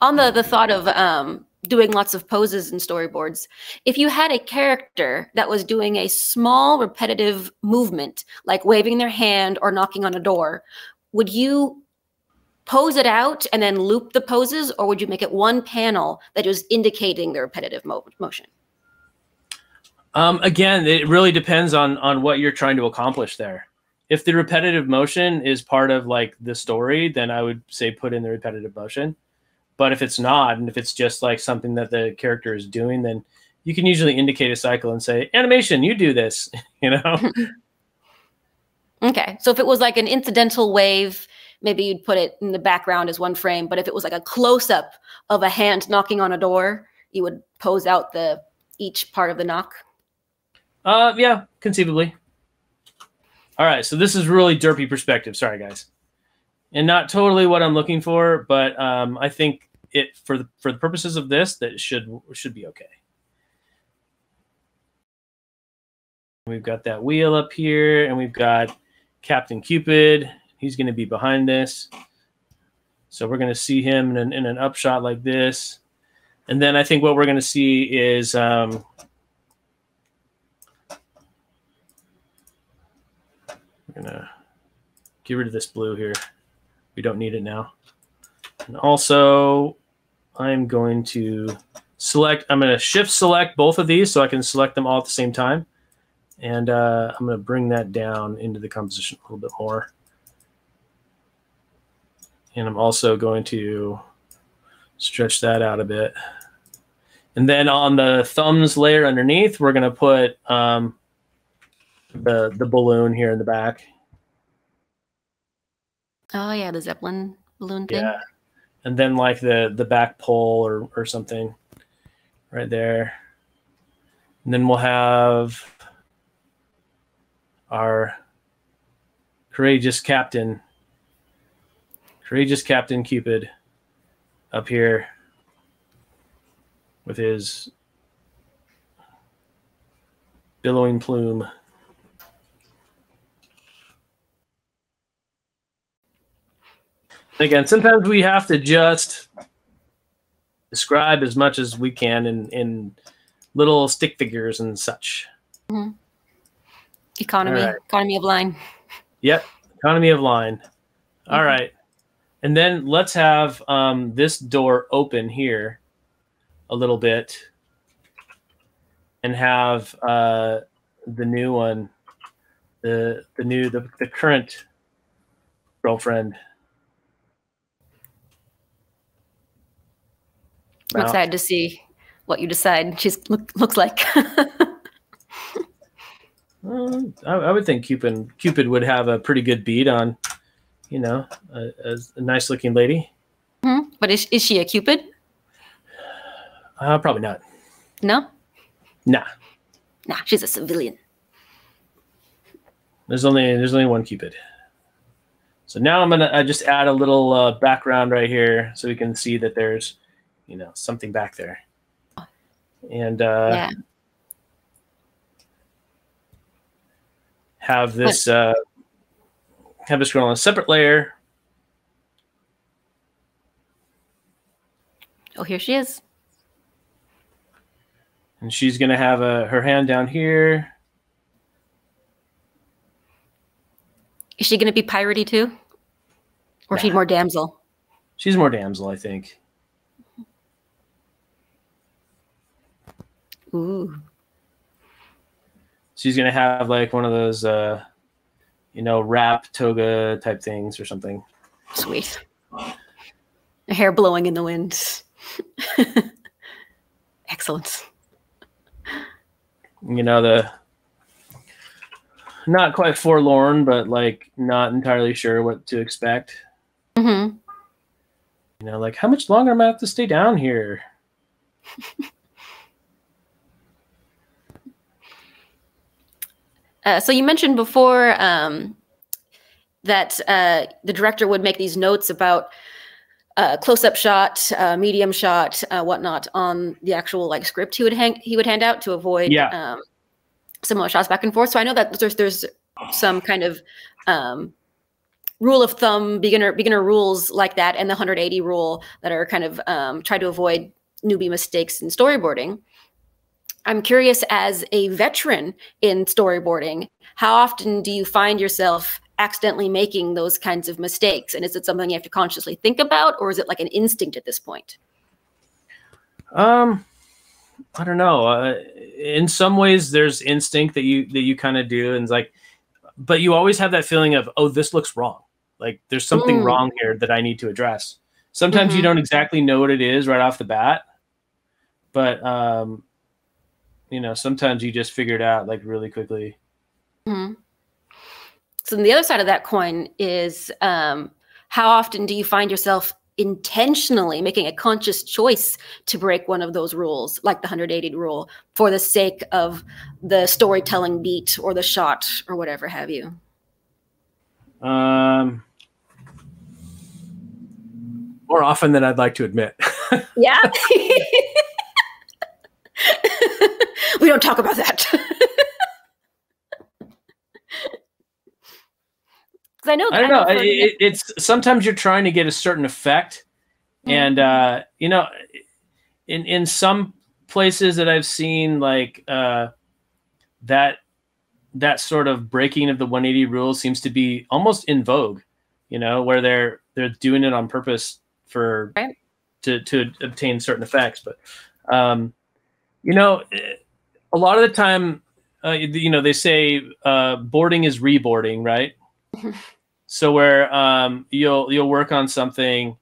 on the the thought of um, doing lots of poses and storyboards, if you had a character that was doing a small repetitive movement, like waving their hand or knocking on a door, would you pose it out and then loop the poses, or would you make it one panel that was indicating the repetitive mo motion? Um, again, it really depends on on what you're trying to accomplish there. If the repetitive motion is part of like the story, then I would say put in the repetitive motion. But if it's not, and if it's just like something that the character is doing, then you can usually indicate a cycle and say, "Animation, you do this," you know? Okay. So if it was like an incidental wave, maybe you'd put it in the background as one frame, but if it was like a close-up of a hand knocking on a door, you would pose out the each part of the knock? Uh, yeah, conceivably. All right, so this is really derpy perspective. Sorry, guys. And not totally what I'm looking for, but um, I think it for the, for the purposes of this, that it should, should be okay. We've got that wheel up here, and we've got Captain Cupid. He's going to be behind this. So we're going to see him in an, in an upshot like this. And then I think what we're going to see is um, we're going to get rid of this blue here. We don't need it now. And also I'm going to select, I'm going to shift select both of these so I can select them all at the same time. And uh, I'm going to bring that down into the composition a little bit more. And I'm also going to stretch that out a bit. And then on the thumbs layer underneath, we're going to put um, the, the balloon here in the back. Oh, yeah, the Zeppelin balloon thing. Yeah. And then like the, the back pole or, or something. right there. And then we'll have our courageous captain, courageous Captain Cupid up here with his billowing plume. Again, sometimes we have to just describe as much as we can in, in little stick figures and such. Mm-hmm. Economy, right. Economy of line. Yep, economy of line. Mm-hmm. All right. And then let's have um, this door open here a little bit and have uh, the new one, the, the new, the, the current girlfriend. I'm excited to see what you decide she's look, looks like. Well, I, I would think Cupid Cupid would have a pretty good bead on, you know, a, a, a nice looking lady. Mm-hmm. But is is she a Cupid? Uh, probably not. No. Nah. Nah, she's a civilian. There's only there's only one Cupid. So now I'm gonna I just add a little uh, background right here so we can see that there's, you know, something back there. And uh, yeah. have this uh, have this go on a separate layer. Oh, here she is. And she's going to have a, her hand down here. Is she going to be piratey too? Or nah. She's more damsel? She's more damsel, I think. Ooh. She's gonna have like one of those, uh, you know, wrap toga type things or something. Sweet. Her hair blowing in the wind. Excellent. You know, the not quite forlorn, but like not entirely sure what to expect. Mm-hmm. You know, like how much longer am I have to stay down here? Uh, so you mentioned before um, that uh, the director would make these notes about uh, close-up shot, uh, medium shot, uh, whatnot on the actual like script he would hang he would hand out to avoid yeah. um, similar shots back and forth. So I know that there's there's some kind of um, rule of thumb, beginner beginner rules like that, and the one hundred eighty rule that are kind of um, try to avoid newbie mistakes in storyboarding. I'm curious, as a veteran in storyboarding, how often do you find yourself accidentally making those kinds of mistakes? And is it something you have to consciously think about, or is it like an instinct at this point? Um, I don't know. Uh, in some ways, there's instinct that you that you kind of do, and it's like, but you always have that feeling of, oh, this looks wrong. Like there's something mm. wrong here that I need to address. Sometimes mm-hmm. you don't exactly know what it is right off the bat, but um. You know, sometimes you just figure it out like really quickly. Mm-hmm. So then the other side of that coin is um, how often do you find yourself intentionally making a conscious choice to break one of those rules, like the one hundred eighty rule, for the sake of the storytelling beat or the shot or whatever have you? Um, more often than I'd like to admit. Yeah. We don't talk about that. I know. That I don't know. I know it, it's sometimes you're trying to get a certain effect, mm-hmm. and uh, you know, in in some places that I've seen, like uh, that that sort of breaking of the one eighty rule seems to be almost in vogue. You know, where they're they're doing it on purpose for right. to to obtain certain effects, but. Um, You know, a lot of the time, uh, you know, they say uh, boarding is reboarding, right? So where um, you'll you'll work on something,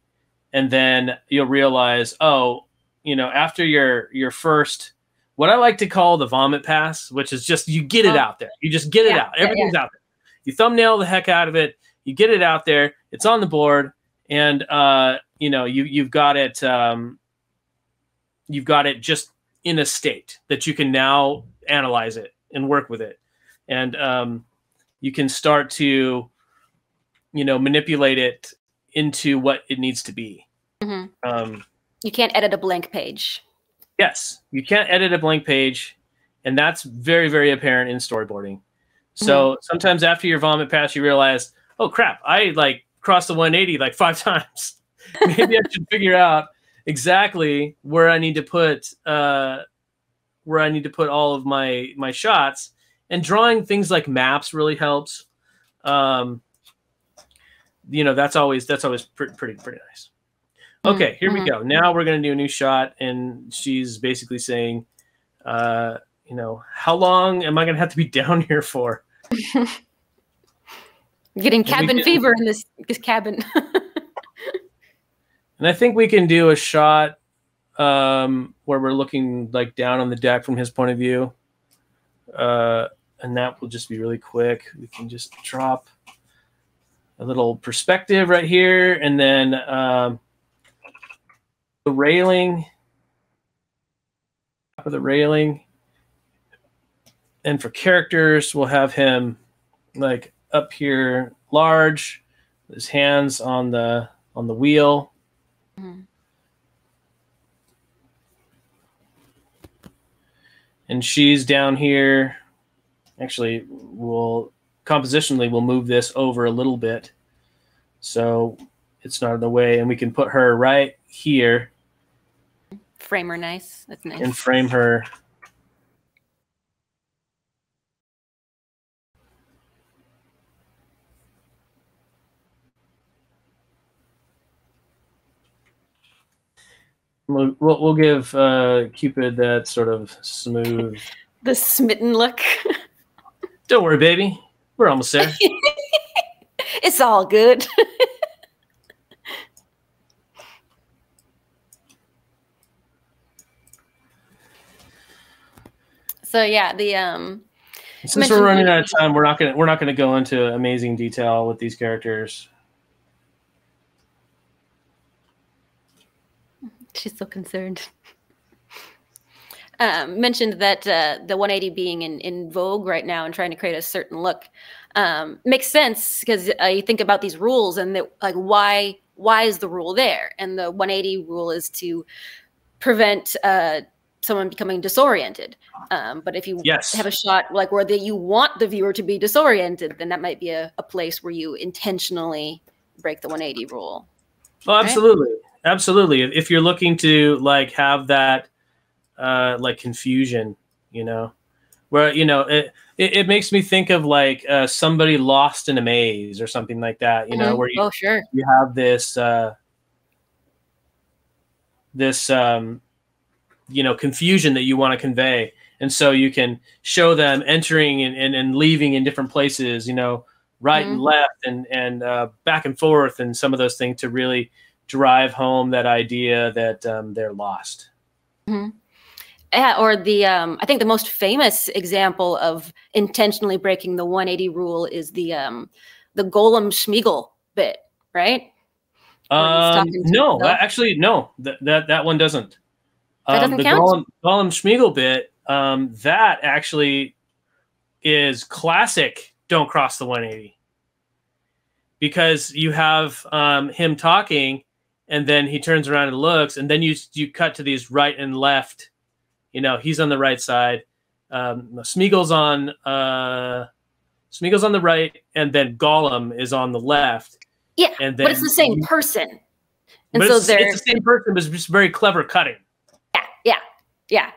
and then you'll realize, oh, you know, after your your first, what I like to call the vomit pass, which is just you get it oh. out there, you just get yeah, it out, everything's yeah, yeah. out there. You thumbnail the heck out of it, you get it out there, it's on the board, and uh, you know, you you've got it, um, you've got it just. in a state that you can now analyze it and work with it. And um, you can start to, you know, manipulate it into what it needs to be. Mm-hmm. Um, you can't edit a blank page. Yes, you can't edit a blank page. And that's very, very apparent in storyboarding. So mm-hmm. sometimes after your vomit pass, you realize, oh, crap, I like crossed the one eighty like five times. Maybe I should figure out exactly where I need to put uh, where I need to put all of my my shots. And drawing things like maps really helps. Um, you know, that's always that's always pr pretty pretty nice. Okay, here mm-hmm. we go. Now we're gonna do a new shot, and she's basically saying, uh, you know, how long am I gonna have to be down here for? Getting cabin can, fever in this, this cabin. And I think we can do a shot um, where we're looking like down on the deck from his point of view. Uh, and that will just be really quick. We can just drop a little perspective right here. And then um, the railing, top of the railing. And for characters, we'll have him like up here large, his hands on the on the wheel. Mm-hmm. And she's down here. Actually, we'll compositionally we'll move this over a little bit so it's not in the way, and we can put her right here. Frame her nice. That's nice. And frame her. We'll, we'll give uh, Cupid that sort of smooth... the smitten look. Don't worry, baby. We're almost there. It's all good. So yeah, the um. Since we're running out of time, we're not gonna we're not gonna go into amazing detail with these characters. She's so concerned. Um, mentioned that uh, the one eighty being in, in vogue right now and trying to create a certain look um, makes sense because uh, you think about these rules and the, like why why is the rule there? And the one eighty rule is to prevent uh, someone becoming disoriented. Um, but if you yes. have a shot like where the, you want the viewer to be disoriented, then that might be a, a place where you intentionally break the one eighty rule. Oh, absolutely. Right? Absolutely. If you're looking to like have that uh, like confusion, you know, where, you know, it, it, it makes me think of like uh, somebody lost in a maze or something like that, you know, mm-hmm. where you, oh, sure. you have this, uh, this, um, you know, confusion that you want to convey. And so you can show them entering and, and, and leaving in different places, you know, right mm-hmm. and left and, and uh, back and forth and some of those things to really drive home that idea that um, they're lost. Mm-hmm. Yeah, or the um, I think the most famous example of intentionally breaking the one eighty rule is the um, the Golem Schmiegel bit, right? Um, no, himself. actually, no. Th that that one doesn't. That um, doesn't the count. Golem, Golem Schmiegel bit um, that actually is classic. Don't cross the one eighty because you have um, him talking. And then he turns around and looks, and then you you cut to these right and left. You know, he's on the right side. Um, Schmiegel's on uh, Schmiegel's on the right, and then Gollum is on the left. Yeah, and then but it's the same you, person. And so it's, they're, it's the same person, but it's just very clever cutting. Yeah, yeah, yeah.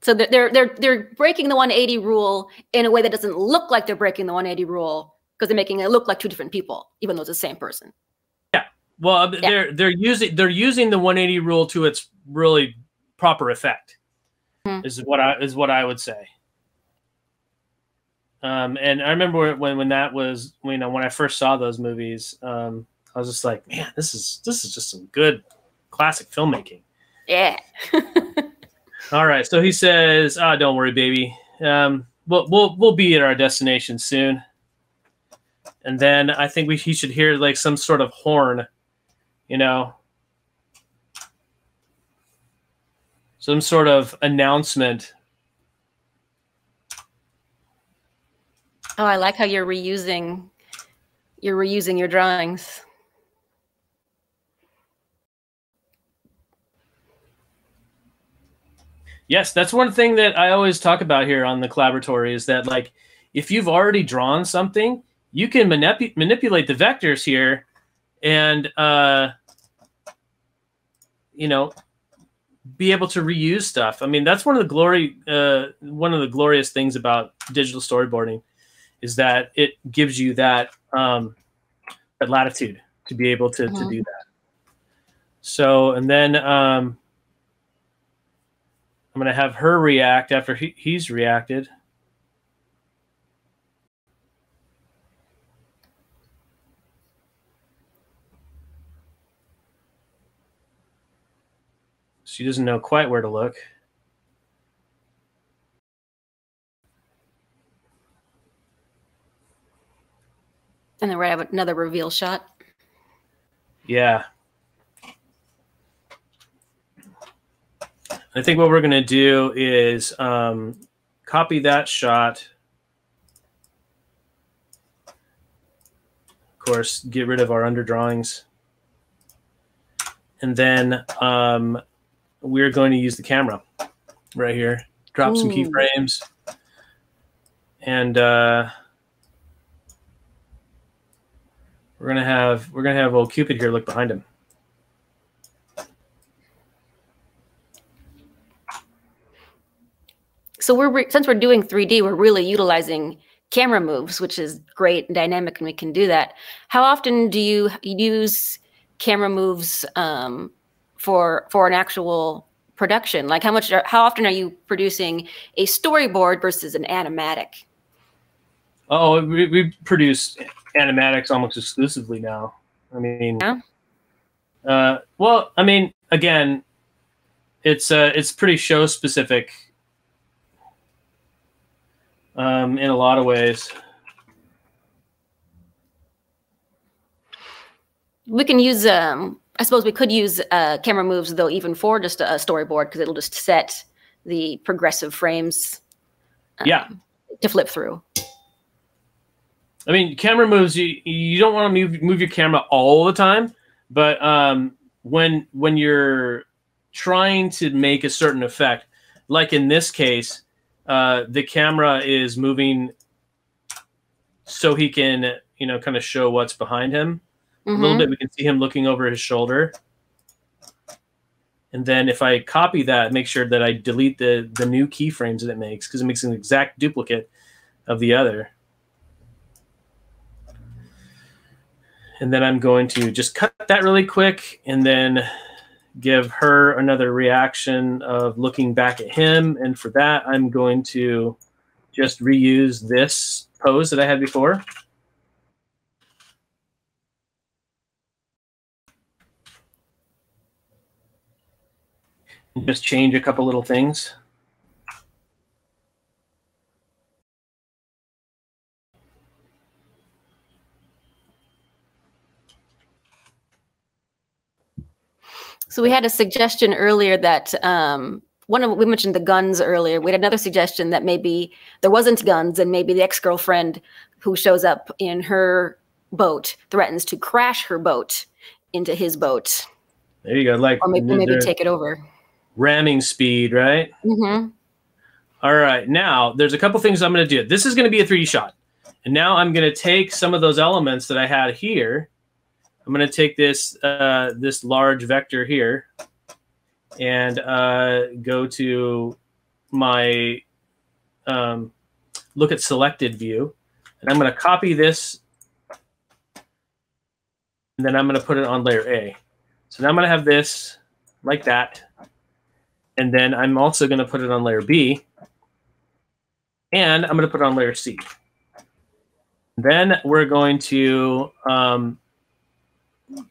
So they're they're they're breaking the one eighty rule in a way that doesn't look like they're breaking the one eighty rule because they're making it look like two different people, even though it's the same person. Well, yeah. they're they're using they're using the one eighty rule to its really proper effect, mm-hmm. is what I is what I would say. Um, and I remember when when that was you know when I first saw those movies, um, I was just like, man, this is this is just some good classic filmmaking. Yeah. All right, so he says, "Ah, oh, don't worry, baby. Um, we'll we'll we'll be at our destination soon." And then I think we he should hear like some sort of horn. You know, some sort of announcement. Oh, I like how you're reusing you're reusing your drawings. Yes, that's one thing that I always talk about here on the Collaboratory is that, like, if you've already drawn something, you can manip manipulate the vectors here and, uh, you know, be able to reuse stuff. I mean, that's one of the glory, uh, one of the glorious things about digital storyboarding is that it gives you that, um, that latitude to be able to, mm-hmm. to do that. So, and then... Um, I'm going to have her react after he, he's reacted. She doesn't know quite where to look. And then we're going to have another reveal shot. Yeah. I think what we're going to do is um, copy that shot. Of course, get rid of our underdrawings. And then um, we're going to use the camera right here. Drop Ooh. some keyframes. And uh, we're going to have we're going to have old Cupid here look behind him. So we're re since we're doing three D, we're really utilizing camera moves, which is great and dynamic, and we can do that. How often do you use camera moves um, for for an actual production? Like how much? Are, how often are you producing a storyboard versus an animatic? Oh, we, we produce animatics almost exclusively now. I mean, yeah. uh, well, I mean, again, it's uh, it's pretty show specific. Um, in a lot of ways. We can use, um, I suppose we could use uh, camera moves, though, even for just a storyboard, because it'll just set the progressive frames um, yeah. to flip through. I mean, camera moves, you, you don't want to move, move your camera all the time, but um, when, when you're trying to make a certain effect, like in this case, Uh, the camera is moving so he can, you know, kind of show what's behind him. Mm-hmm. A little bit, we can see him looking over his shoulder. And then if I copy that, make sure that I delete the, the new keyframes that it makes, because it makes an exact duplicate of the other. And then I'm going to just cut that really quick and then give her another reaction of looking back at him. And for that, I'm going to just reuse this pose that I had before. And just change a couple little things. So we had a suggestion earlier that um, one of we mentioned the guns earlier. We had another suggestion that maybe there wasn't guns, and maybe the ex-girlfriend who shows up in her boat threatens to crash her boat into his boat. There you go. Like, or maybe, maybe take it over. Ramming speed, right? Mm-hmm. All right. Now there's a couple things I'm going to do. This is going to be a three D shot, and now I'm going to take some of those elements that I had here. I'm going to take this uh, this large vector here and uh, go to my um, look at selected view. And I'm going to copy this. And then I'm going to put it on layer A. So now I'm going to have this like that. And then I'm also going to put it on layer B. And I'm going to put it on layer C. Then we're going to... Um,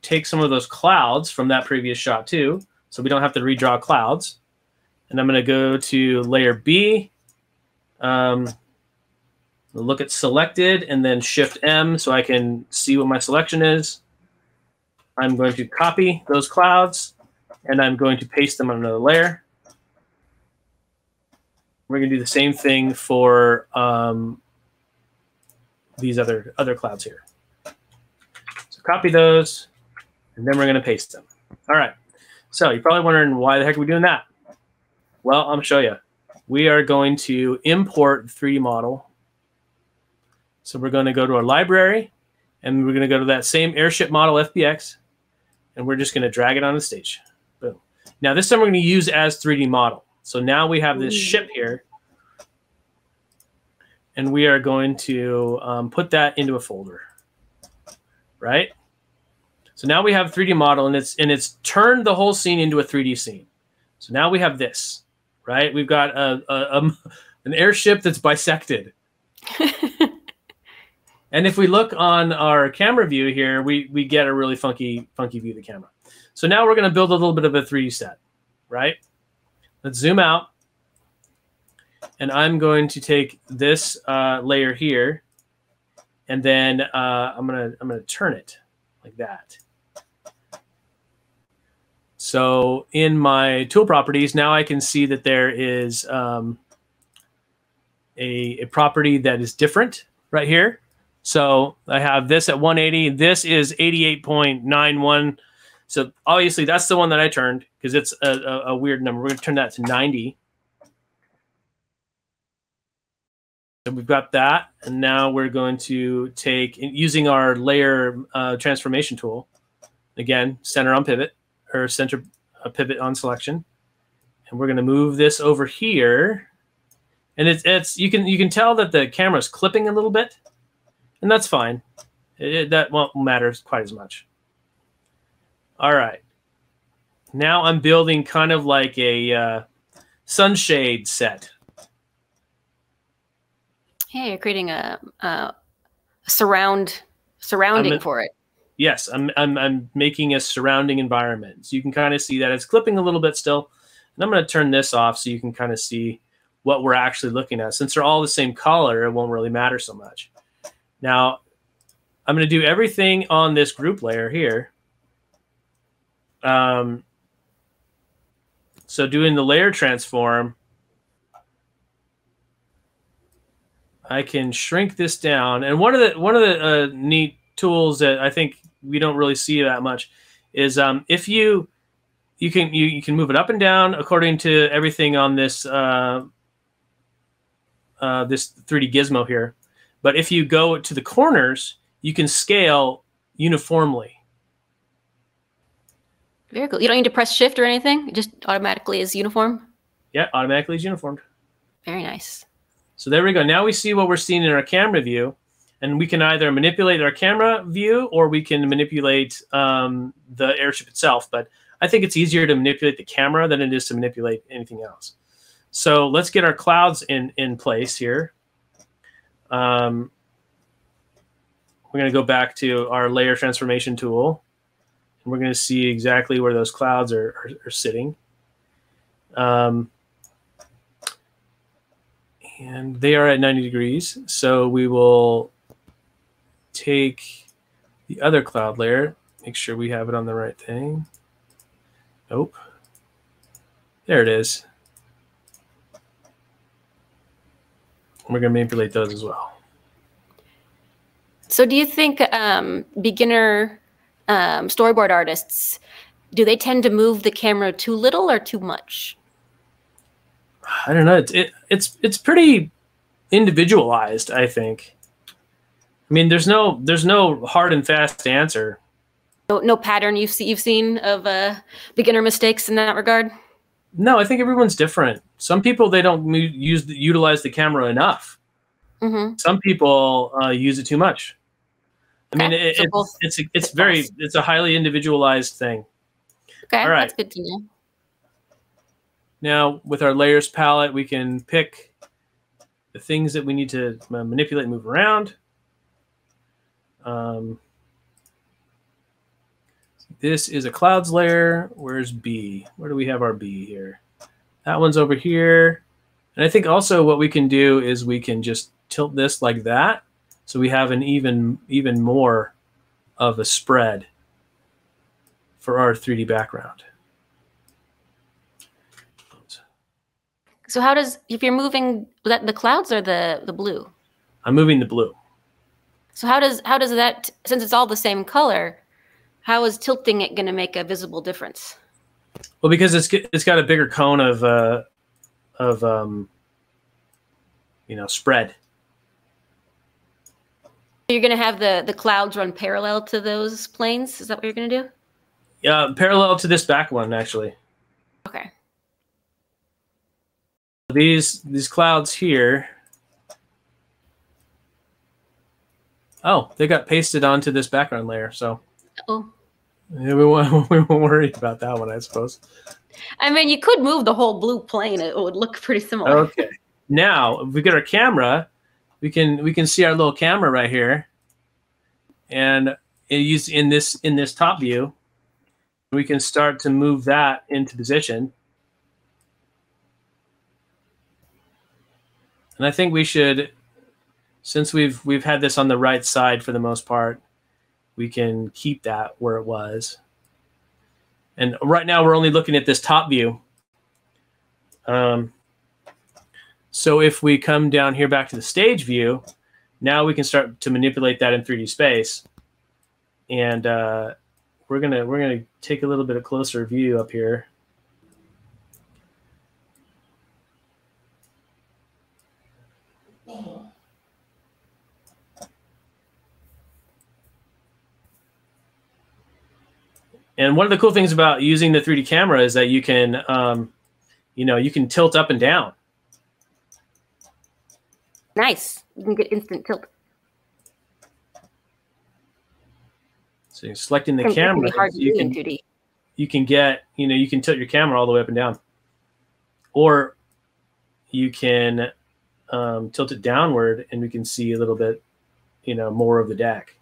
take some of those clouds from that previous shot too, so we don't have to redraw clouds. And I'm going to go to layer B, um, look at selected, and then shift M so I can see what my selection is. I'm going to copy those clouds, and I'm going to paste them on another layer. We're going to do the same thing for um, these other, other clouds here. So copy those, and then we're going to paste them. All right. So you're probably wondering, why the heck are we doing that? Well, I'm going to show you. We are going to import the three D model. So we're going to go to our library, and we're going to go to that same airship model, F B X, and we're just going to drag it on the stage. Boom. Now this time we're going to use as three D model. So now we have this ship here, and we are going to um, put that into a folder, right? So now we have three D model, and it's and it's turned the whole scene into a three D scene. So now we have this, right? We've got a, a, a an airship that's bisected. And if we look on our camera view here, we we get a really funky funky view of the camera. So now we're going to build a little bit of a three D set, right? Let's zoom out, and I'm going to take this uh, layer here, and then uh, I'm gonna I'm gonna turn it like that. So in my tool properties now, I can see that there is um, a a property that is different right here. So I have this at one eighty. This is eighty-eight point nine one. So obviously that's the one that I turned because it's a, a, a weird number. We're going to turn that to ninety. So we've got that. And now we're going to take, using our layer uh, transformation tool, again, center on pivot, or center uh, pivot on selection. And we're going to move this over here. And it's, it's you can you can tell that the camera's clipping a little bit. And that's fine. It, it, that won't matter quite as much. All right. Now I'm building kind of like a uh, sunshade set. Hey, you're creating a, a surround surrounding a, for it. Yes, I'm, I'm I'm making a surrounding environment. So you can kind of see that it's clipping a little bit still. And I'm going to turn this off so you can kind of see what we're actually looking at. Since they're all the same color, it won't really matter so much. Now, I'm going to do everything on this group layer here. Um, so doing the layer transform, I can shrink this down. And one of the one of the uh, neat tools that I think we don't really see that much is um, if you you can you, you can move it up and down according to everything on this uh, uh, this three D gizmo here. But if you go to the corners, you can scale uniformly. Very cool. You don't need to press shift or anything. It just automatically is uniform. Yeah, automatically is uniformed. Very nice. So there we go. Now we see what we're seeing in our camera view. And we can either manipulate our camera view or we can manipulate um, the airship itself. But I think it's easier to manipulate the camera than it is to manipulate anything else. So let's get our clouds in, in place here. Um, we're going to go back to our layer transformation tool. We're going to see exactly where those clouds are, are, are sitting. Um, and they are at ninety degrees. So we will take the other cloud layer, make sure we have it on the right thing. Nope. There it is. We're going to manipulate those as well. So do you think um, beginner... Um, storyboard artists, do they tend to move the camera too little or too much? I don't know. It's it, it's it's pretty individualized, I think. I mean, there's no there's no hard and fast answer. No, no pattern you've see, you've seen of uh, beginner mistakes in that regard. No, I think everyone's different. Some people they don't use utilize the camera enough. Mm-hmm. Some people uh, use it too much. I mean, okay. it, so it's, it's, it's, it's very, it's a highly individualized thing. Okay, all right. That's good to know. Now, with our layers palette, we can pick the things that we need to manipulate, move around. Um, this is a clouds layer. Where's B? Where do we have our B here? That one's over here. And I think also what we can do is we can just tilt this like that. So we have an even even more of a spread for our three D background. So how does, if you're moving, the clouds are the, the blue? I'm moving the blue. So how does, how does that, since it's all the same color, how is tilting it going to make a visible difference? Well, because it's it's got a bigger cone of uh, of um, you know, spread. You're going to have the the clouds run parallel to those planes. Is that what you're going to do? Yeah, uh, parallel to this back one actually. Okay. These these clouds here. Oh, they got pasted onto this background layer, so. Oh. Yeah, we won't, we won't worry about that one, I suppose. I mean, you could move the whole blue plane. It would look pretty similar. Okay. Now, if we get our camera, we can we can see our little camera right here. And use in this in this top view, we can start to move that into position. And I think we should, since we've we've had this on the right side for the most part, we can keep that where it was. And right now we're only looking at this top view. Um, so if we come down here back to the stage view, now we can start to manipulate that in three D space. And uh, we're gonna we're gonna take a little bit of closer view up here. And one of the cool things about using the three D camera is that you can, um, you know, you can tilt up and down. Nice. You can get instant tilt. So you're selecting the camera. You can, you can get, you know, you can tilt your camera all the way up and down. Or you can um, tilt it downward and we can see a little bit, you know, more of the deck.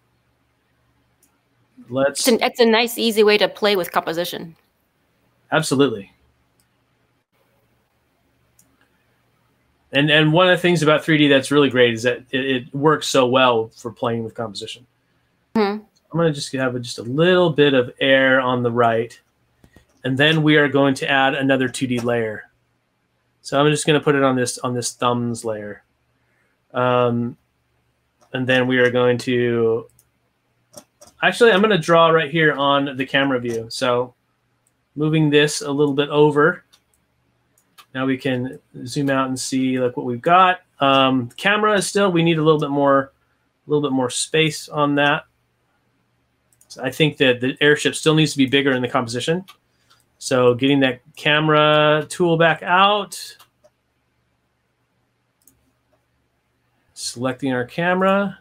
Let's. It's, an, it's a nice, easy way to play with composition. Absolutely. And and one of the things about three D that's really great is that it, it works so well for playing with composition. Mm-hmm. I'm going to just have a, just a little bit of air on the right, and then we are going to add another two D layer. So I'm just going to put it on this on this thumbs layer, um, and then we are going to. Actually, I'm going to draw right here on the camera view. So moving this a little bit over. Now we can zoom out and see like what we've got. Um, camera is still, we need a little bit more, a little bit more space on that. So I think that the airship still needs to be bigger in the composition. So getting that camera tool back out. Selecting our camera.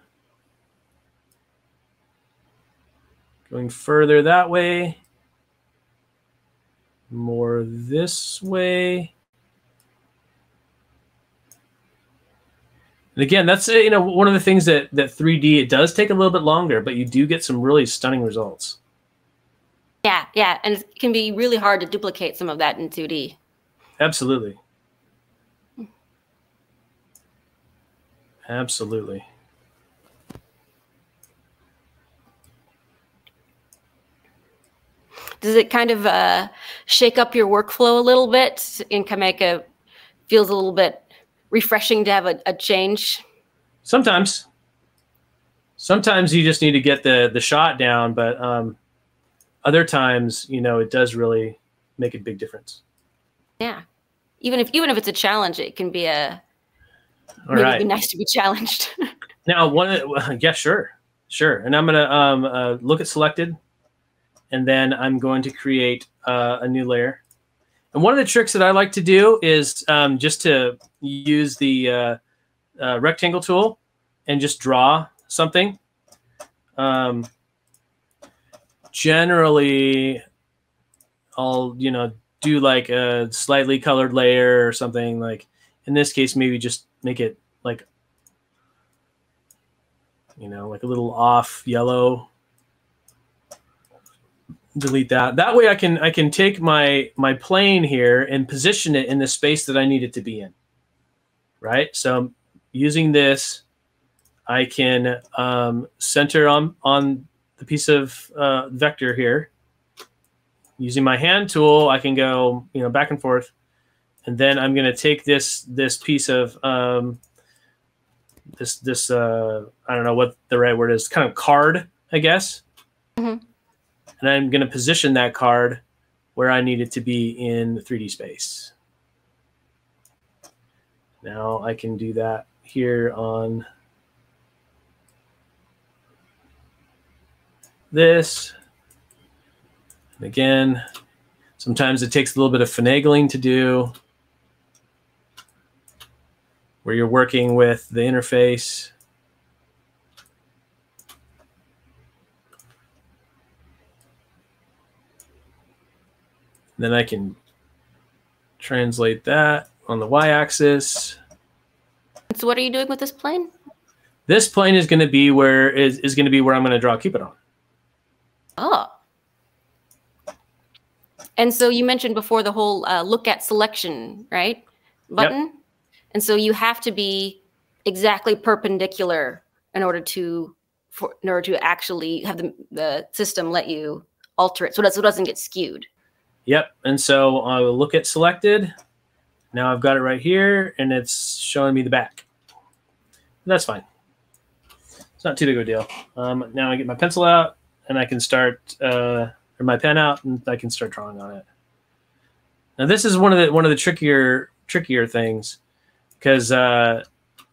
Going further that way, more this way. And again, that's you know one of the things that, that three D, it does take a little bit longer, but you do get some really stunning results. Yeah, yeah, and it can be really hard to duplicate some of that in two D. Absolutely. Absolutely. Does it kind of uh, shake up your workflow a little bit and can make a feels a little bit refreshing to have a, a change? Sometimes. Sometimes you just need to get the, the shot down, but um, other times, you know, it does really make a big difference. Yeah. Even if even if it's a challenge, it can be a All right. It'd be nice to be challenged. Now, one of the, yeah, sure. Sure. And I'm going to um, uh, look at selected. And then I'm going to create uh, a new layer. And one of the tricks that I like to do is um, just to use the uh, uh, rectangle tool and just draw something. Um, generally, I'll you know do like a slightly colored layer or something. Like in this case, maybe just make it like you know like a little off yellow. Delete that. That way I can I can take my my plane here and position it in the space that I need it to be in. Right? So using this, I can um, center on on the piece of uh, vector here. Using my hand tool, I can go you know back and forth And then I'm going to take this this piece of um, this this uh, I don't know what the right word is, kind of card, I guess. Mm-hmm. And I'm going to position that card where I need it to be in three D space. Now I can do that here on this. And again, sometimes it takes a little bit of finagling to do, where you're working with the interface. Then I can translate that on the y-axis. So what are you doing with this plane? This plane is going to be where is is going to be where I'm going to draw Cupid on. Oh. And so you mentioned before the whole uh, look at selection, right? Button. Yep. And so you have to be exactly perpendicular in order to for, in order to actually have the, the system let you alter it so that it doesn't get skewed. Yep. And so I will look at selected. Now I've got it right here, and it's showing me the back. That's fine. It's not too big of a deal. Um, now I get my pencil out, and I can start, uh, or my pen out, and I can start drawing on it. Now this is one of the one of the trickier trickier things, because uh,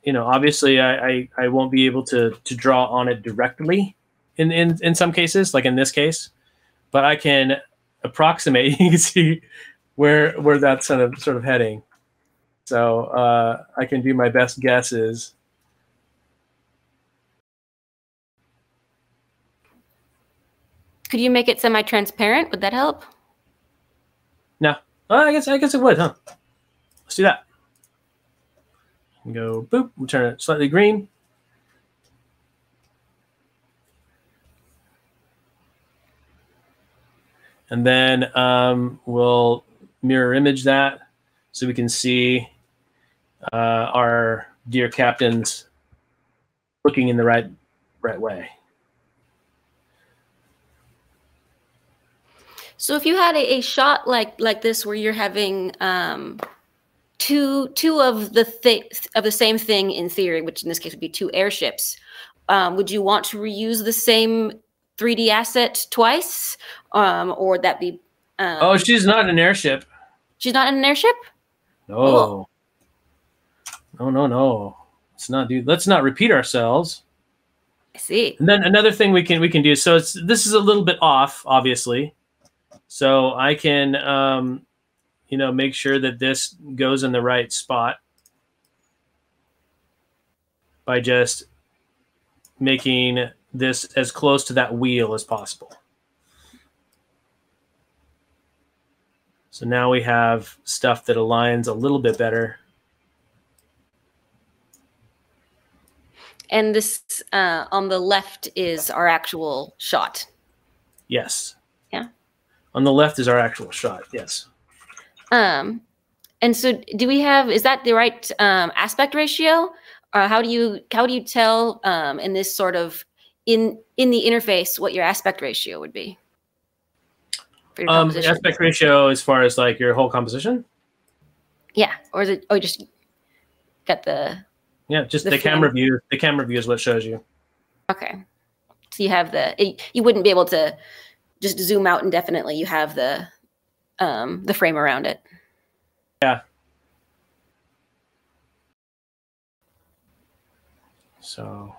you know, obviously I, I I won't be able to to draw on it directly in in in some cases, like in this case, but I can approximate. You can see where where that's sort of sort of heading. So uh, I can do my best guesses. Could you make it semi-transparent? Would that help? No. Well, I guess I guess it would, huh? Let's do that. And go boop. We'll turn it slightly green. And then um, we'll mirror image that so we can see uh, our dear captains looking in the right right way. So if you had a, a shot like like this where you're having um, two two of the th of the same thing in theory, which in this case would be two airships, um, would you want to reuse the same three D asset twice, um, or would that be? Um, oh, she's not an airship. She's not an airship. No. Cool. No, no, no. Let's not do. Let's not repeat ourselves. I see. And then another thing we can we can do. So it's, this is a little bit off, obviously. So I can, um, you know, make sure that this goes in the right spot by just making this as close to that wheel as possible. So now we have stuff that aligns a little bit better. And this uh, on the left is our actual shot. Yes. Yeah. On the left is our actual shot, yes. Um, and so do we have, is that the right um, aspect ratio? Or how do you how do you tell um, in this sort of, in in the interface, what your aspect ratio would be? Um, aspect ratio as far as like your whole composition? Yeah, or is it, oh, you just got the... Yeah, just the, the camera view. The camera view is what shows you. Okay, so you have the, it, you wouldn't be able to just zoom out indefinitely. You have the um, the frame around it. Yeah. So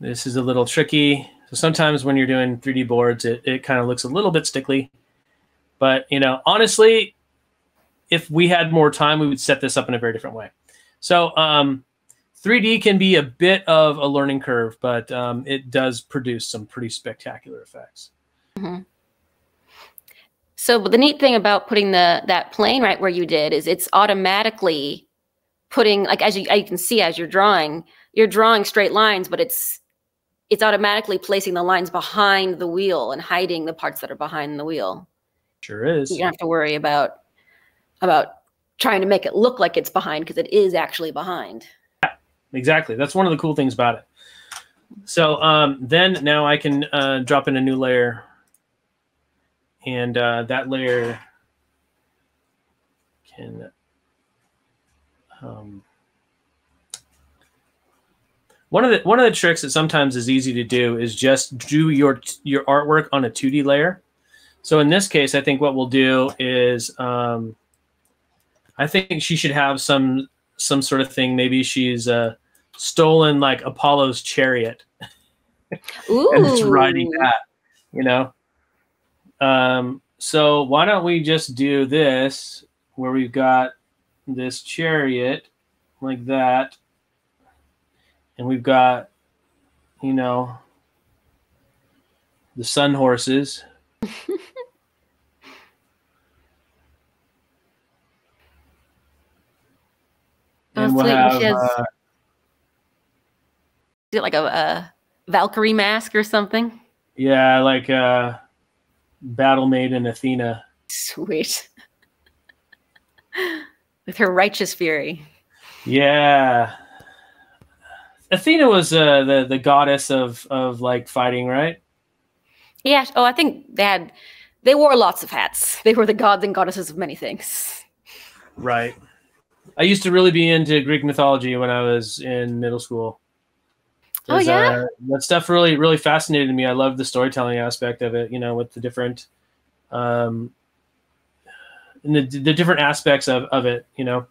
this is a little tricky. So sometimes when you're doing three D boards, it, it kind of looks a little bit stickly. But you know, honestly, if we had more time, we would set this up in a very different way. So um, three D can be a bit of a learning curve, but um, it does produce some pretty spectacular effects. Mm-hmm. So but the neat thing about putting the that plane right where you did is it's automatically putting, like as you, as you can see as you're drawing, you're drawing straight lines, but it's it's automatically placing the lines behind the wheel and hiding the parts that are behind the wheel. Sure is. You don't have to worry about about trying to make it look like it's behind, because it is actually behind. Exactly. That's one of the cool things about it. So um, then now I can uh, drop in a new layer And uh, that layer can um, one of the one of the tricks that sometimes is easy to do is just do your your artwork on a two D layer. So in this case, I think what we'll do is um, I think she should have some some sort of thing. Maybe she's uh, stolen like Apollo's chariot. Ooh. And it's riding that, you know. Um, so why don't we just do this where we've got this chariot like that, and we've got, you know, the sun horses. And we'll have, she has, uh, is it like a, a Valkyrie mask or something? Yeah, like uh, Battle Maiden Athena. Sweet. With her righteous fury. Yeah. Athena was uh, the, the goddess of, of like fighting, right? Yeah. Oh, I think they had, they wore lots of hats. They were the gods and goddesses of many things. Right. I used to really be into Greek mythology when I was in middle school. Oh, yeah? Uh, that stuff really, really fascinated me. I loved the storytelling aspect of it, you know, with the different, um, and the, the different aspects of, of it, you know.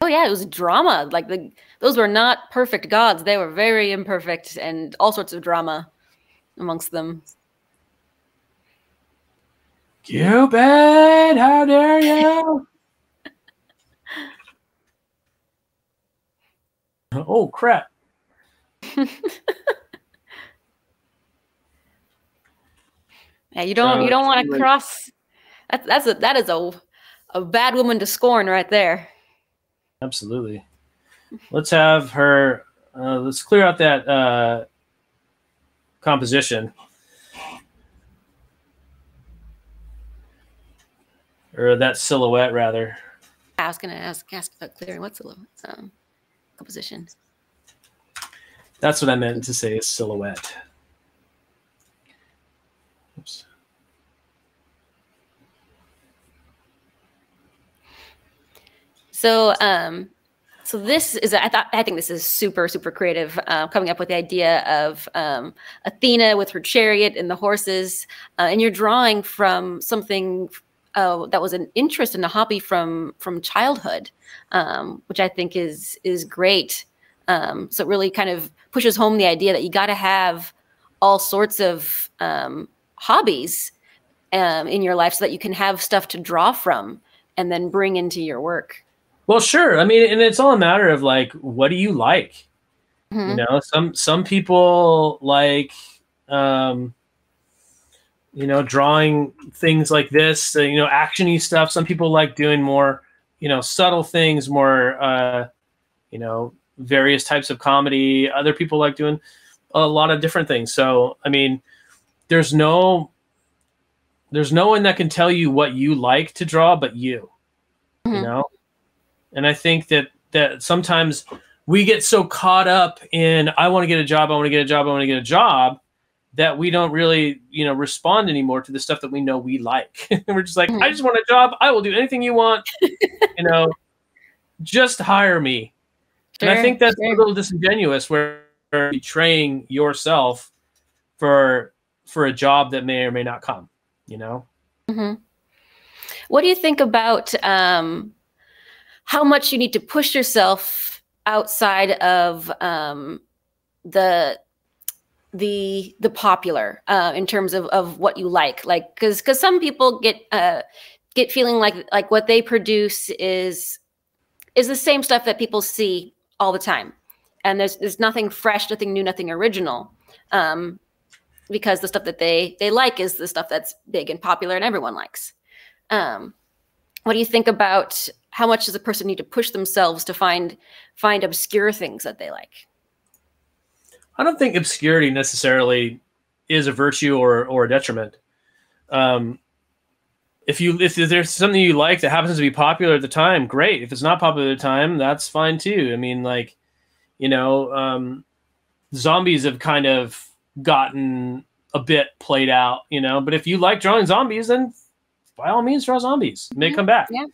Oh, yeah, it was drama. Like, the, those were not perfect gods. They were very imperfect and all sorts of drama amongst them. Cupid, how dare you! Oh, crap. Yeah, you don't, so, you don't want to cross. That's that's a, that is a a bad woman to scorn right there. Absolutely. Let's have her. Uh, let's clear out that uh, composition, or that silhouette rather. I was gonna ask ask about clearing what silhouette um, composition. That's what I meant to say is silhouette. Oops. So, um, so this is, I thought, I think this is super, super creative, uh, coming up with the idea of um, Athena with her chariot and the horses. Uh, and you're drawing from something uh, that was an interest and a hobby from, from childhood, um, which I think is, is great. Um, so it really kind of pushes home the idea that you got to have all sorts of um, hobbies um, in your life so that you can have stuff to draw from and then bring into your work. Well, sure. I mean, and it's all a matter of like, what do you like? Mm-hmm. You know, some some people like, um, you know, drawing things like this, you know, action-y stuff. Some people like doing more, you know, subtle things, more, uh, you know, various types of comedy. Other people like doing a lot of different things. So, I mean, there's no, there's no one that can tell you what you like to draw, but you, mm-hmm. you know? And I think that, that sometimes we get so caught up in, I want to get a job. I want to get a job. I want to get a job, that we don't really, you know, respond anymore to the stuff that we know we like. We're just like, mm-hmm. I just want a job. I will do anything you want, you know, just hire me. And sure, I think that's sure. a little disingenuous, where you're betraying yourself for for a job that may or may not come, you know? Mm-hmm. What do you think about um, how much you need to push yourself outside of um, the the the popular uh, in terms of, of what you like? Like, 'cause 'cause some people get uh, get feeling like like what they produce is is the same stuff that people see all the time, and there's there's nothing fresh, nothing new, nothing original, um, because the stuff that they they like is the stuff that's big and popular and everyone likes. Um, what do you think about how much does a person need to push themselves to find find obscure things that they like? I don't think obscurity necessarily is a virtue or or a detriment. Um, If you if there's something you like that happens to be popular at the time, great. If it's not popular at the time, that's fine too. I mean, like, you know, um, zombies have kind of gotten a bit played out, you know. But if you like drawing zombies, then by all means, draw zombies. They mm-hmm. come back, yeah.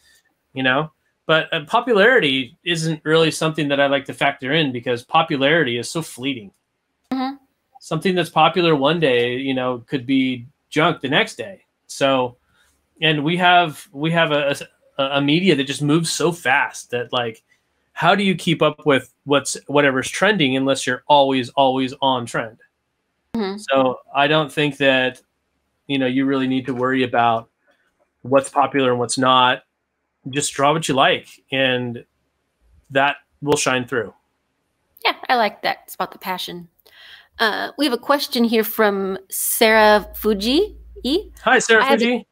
you know. But uh, popularity isn't really something that I like to factor in, because popularity is so fleeting. Mm-hmm. Something that's popular one day, you know, could be junk the next day. So, and we have we have a, a, a media that just moves so fast that, like, how do you keep up with what's whatever's trending unless you're always always on trend? Mm-hmm. So I don't think that, you know, you really need to worry about what's popular and what's not. Just draw what you like, and that will shine through. Yeah, I like that. It's about the passion. Uh, we have a question here from Sarah Fuji. Hi, Sarah I Fuji. A,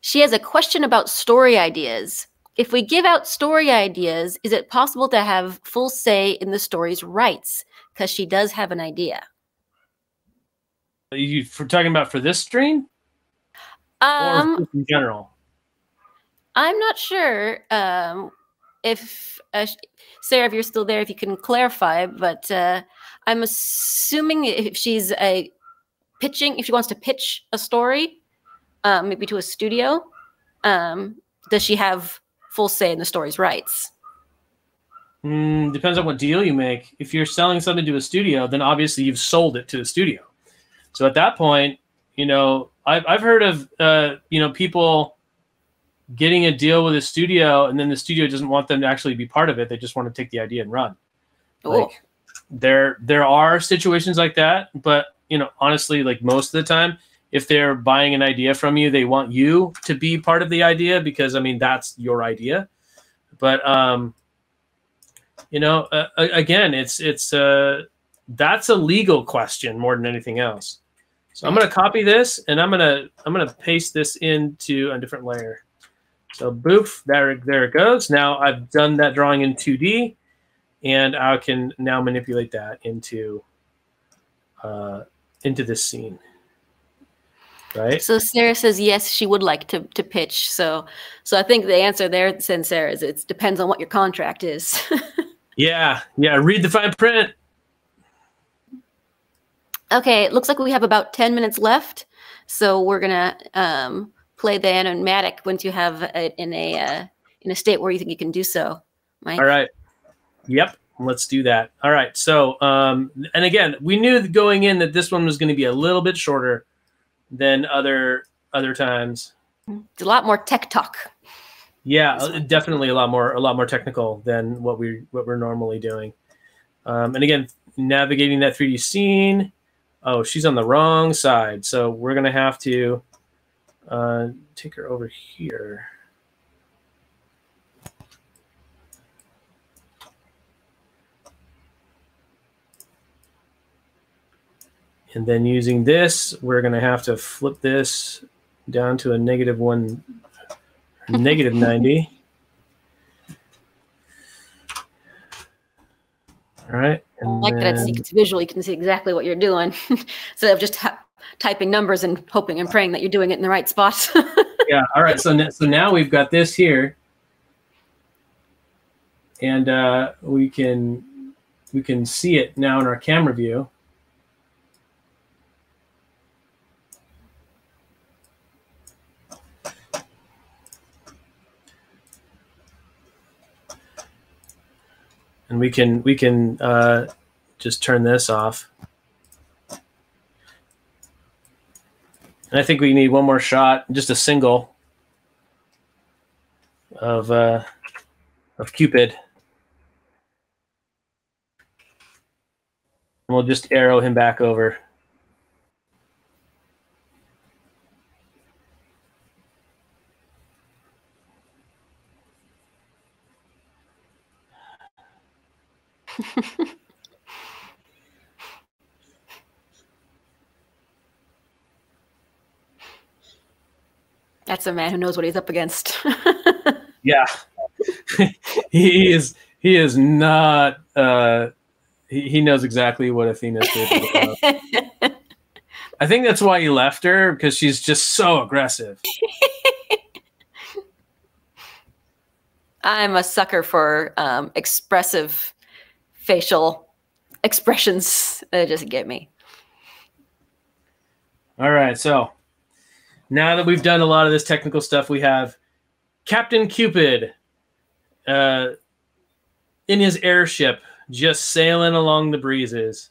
she has a question about story ideas. If we give out story ideas, is it possible to have full say in the story's rights? Because she does have an idea. Are you for talking about for this stream? Um, or in general? I'm not sure um, if, uh, Sarah, if you're still there, if you can clarify, but uh, I'm assuming if she's a pitching, if she wants to pitch a story, uh, maybe to a studio, um, does she have full say in the story's rights? Mm, depends on what deal you make. If you're selling something to a studio, then obviously you've sold it to the studio. So at that point, you know, I've, I've heard of, uh, you know, people getting a deal with a studio, and then the studio doesn't want them to actually be part of it. They just want to take the idea and run. Cool. Like, there, there are situations like that, but, you know, honestly, like most of the time, if they're buying an idea from you, they want you to be part of the idea because, I mean, that's your idea. But, um, you know, uh, again, it's, it's, uh, that's a legal question more than anything else. So I'm going to copy this, and I'm going to, I'm going to paste this into a different layer. So boof, there, there it goes. Now I've done that drawing in two D, and I can now manipulate that into uh, into this scene, right? So Sarah says yes, she would like to to pitch. So so I think the answer there, since Sarah, is it depends on what your contract is. Yeah, yeah. Read the fine print. Okay, it looks like we have about ten minutes left, so we're gonna. Um, play the animatic once you have it in a uh, in a state where you think you can do so, Mike. All right. Yep. Let's do that. All right. So, um, and again, we knew going in that this one was going to be a little bit shorter than other other times. It's a lot more tech talk. Yeah, definitely a lot more a lot more technical than what we what we're normally doing. Um, and again, navigating that three D scene. Oh, she's on the wrong side, so we're going to have to. Uh, take her over here. And then using this, we're going to have to flip this down to a negative one, negative ninety. All right. And I like then... that it's visual. You can see exactly what you're doing instead of just ha typing numbers and hoping and praying that you're doing it in the right spot. Yeah. All right. So, so now we've got this here, and uh, we can we can see it now in our camera view. And we can we can uh, just turn this off. And I think we need one more shot, just a single of uh, of Cupid. And we'll just arrow him back over. That's a man who knows what he's up against. Yeah, he is. He is not. Uh, he, he knows exactly what Athena's capable of. I think that's why he left her, because she's just so aggressive. I'm a sucker for um, expressive facial expressions. They just get me. All right, so now that we've done a lot of this technical stuff, we have Captain Cupid uh, in his airship, just sailing along the breezes.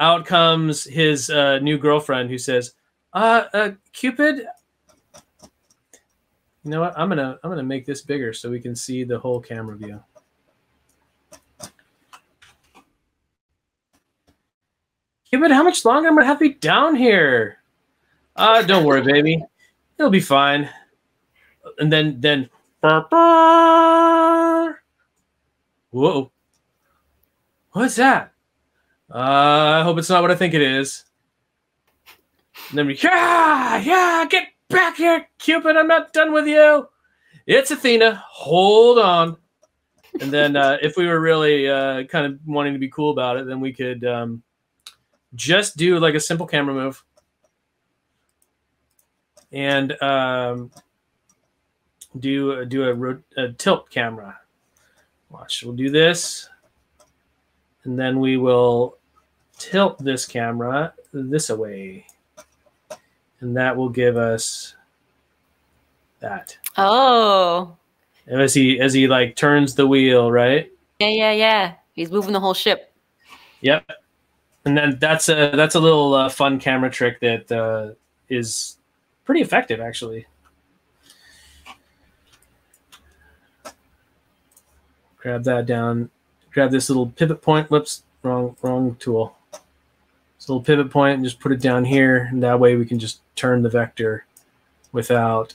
Out comes his uh, new girlfriend who says, uh, uh, Cupid, you know what? I'm gonna I'm gonna make this bigger so we can see the whole camera view. Cupid, how much longer am I gonna have to be down here? Uh, don't worry, baby, it'll be fine. And then then, burr, burr. Whoa, what's that? Uh, I hope it's not what I think it is. And then we, yeah, yeah, get back here, Cupid. I'm not done with you. It's Athena. Hold on. And then uh, if we were really uh, kind of wanting to be cool about it, then we could um, just do like a simple camera move. And um, do, do a, ro a tilt camera. Watch, we'll do this. And then we will tilt this camera this away. And that will give us that. Oh. And as he as he like turns the wheel, right? Yeah, yeah, yeah. He's moving the whole ship. Yep. And then that's a that's a little uh, fun camera trick that uh, is pretty effective, actually. Grab that down. Grab this little pivot point. Whoops, wrong wrong tool. This little pivot point and just put it down here, and that way we can just turn the vector without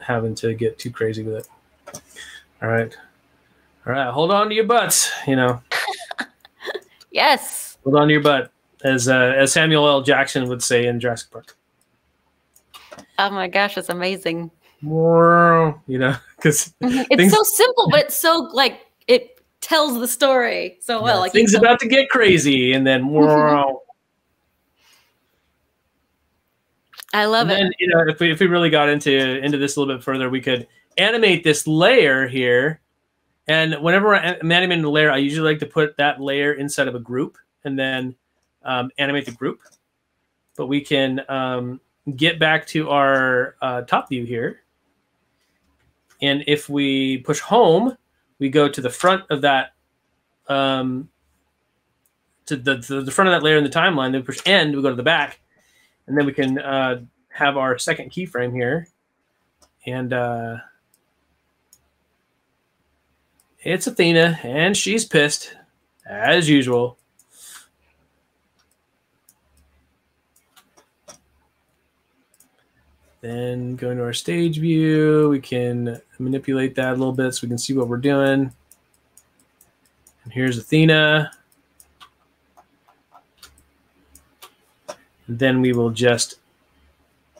having to get too crazy with it. All right, all right. Hold on to your butts, you know. Yes. Hold on to your butt, as uh, as Samuel L. Jackson would say in Jurassic Park. Oh my gosh, that's amazing. You know, because it's things... so simple, but it's so like it tells the story so well. Yeah, like things about to get crazy, and then wow. I love and it. Then, you know, if we if we really got into into this a little bit further, we could animate this layer here. And whenever I'm animating a layer, I usually like to put that layer inside of a group and then um, animate the group. But we can um, get back to our uh, top view here, and if we push home, we go to the front of that, um, to the, the the front of that layer in the timeline. Then we push end, we go to the back. And then we can uh, have our second keyframe here, and uh, it's Athena, and she's pissed as usual. Then going to our stage view, we can manipulate that a little bit so we can see what we're doing. And here's Athena. Then we will just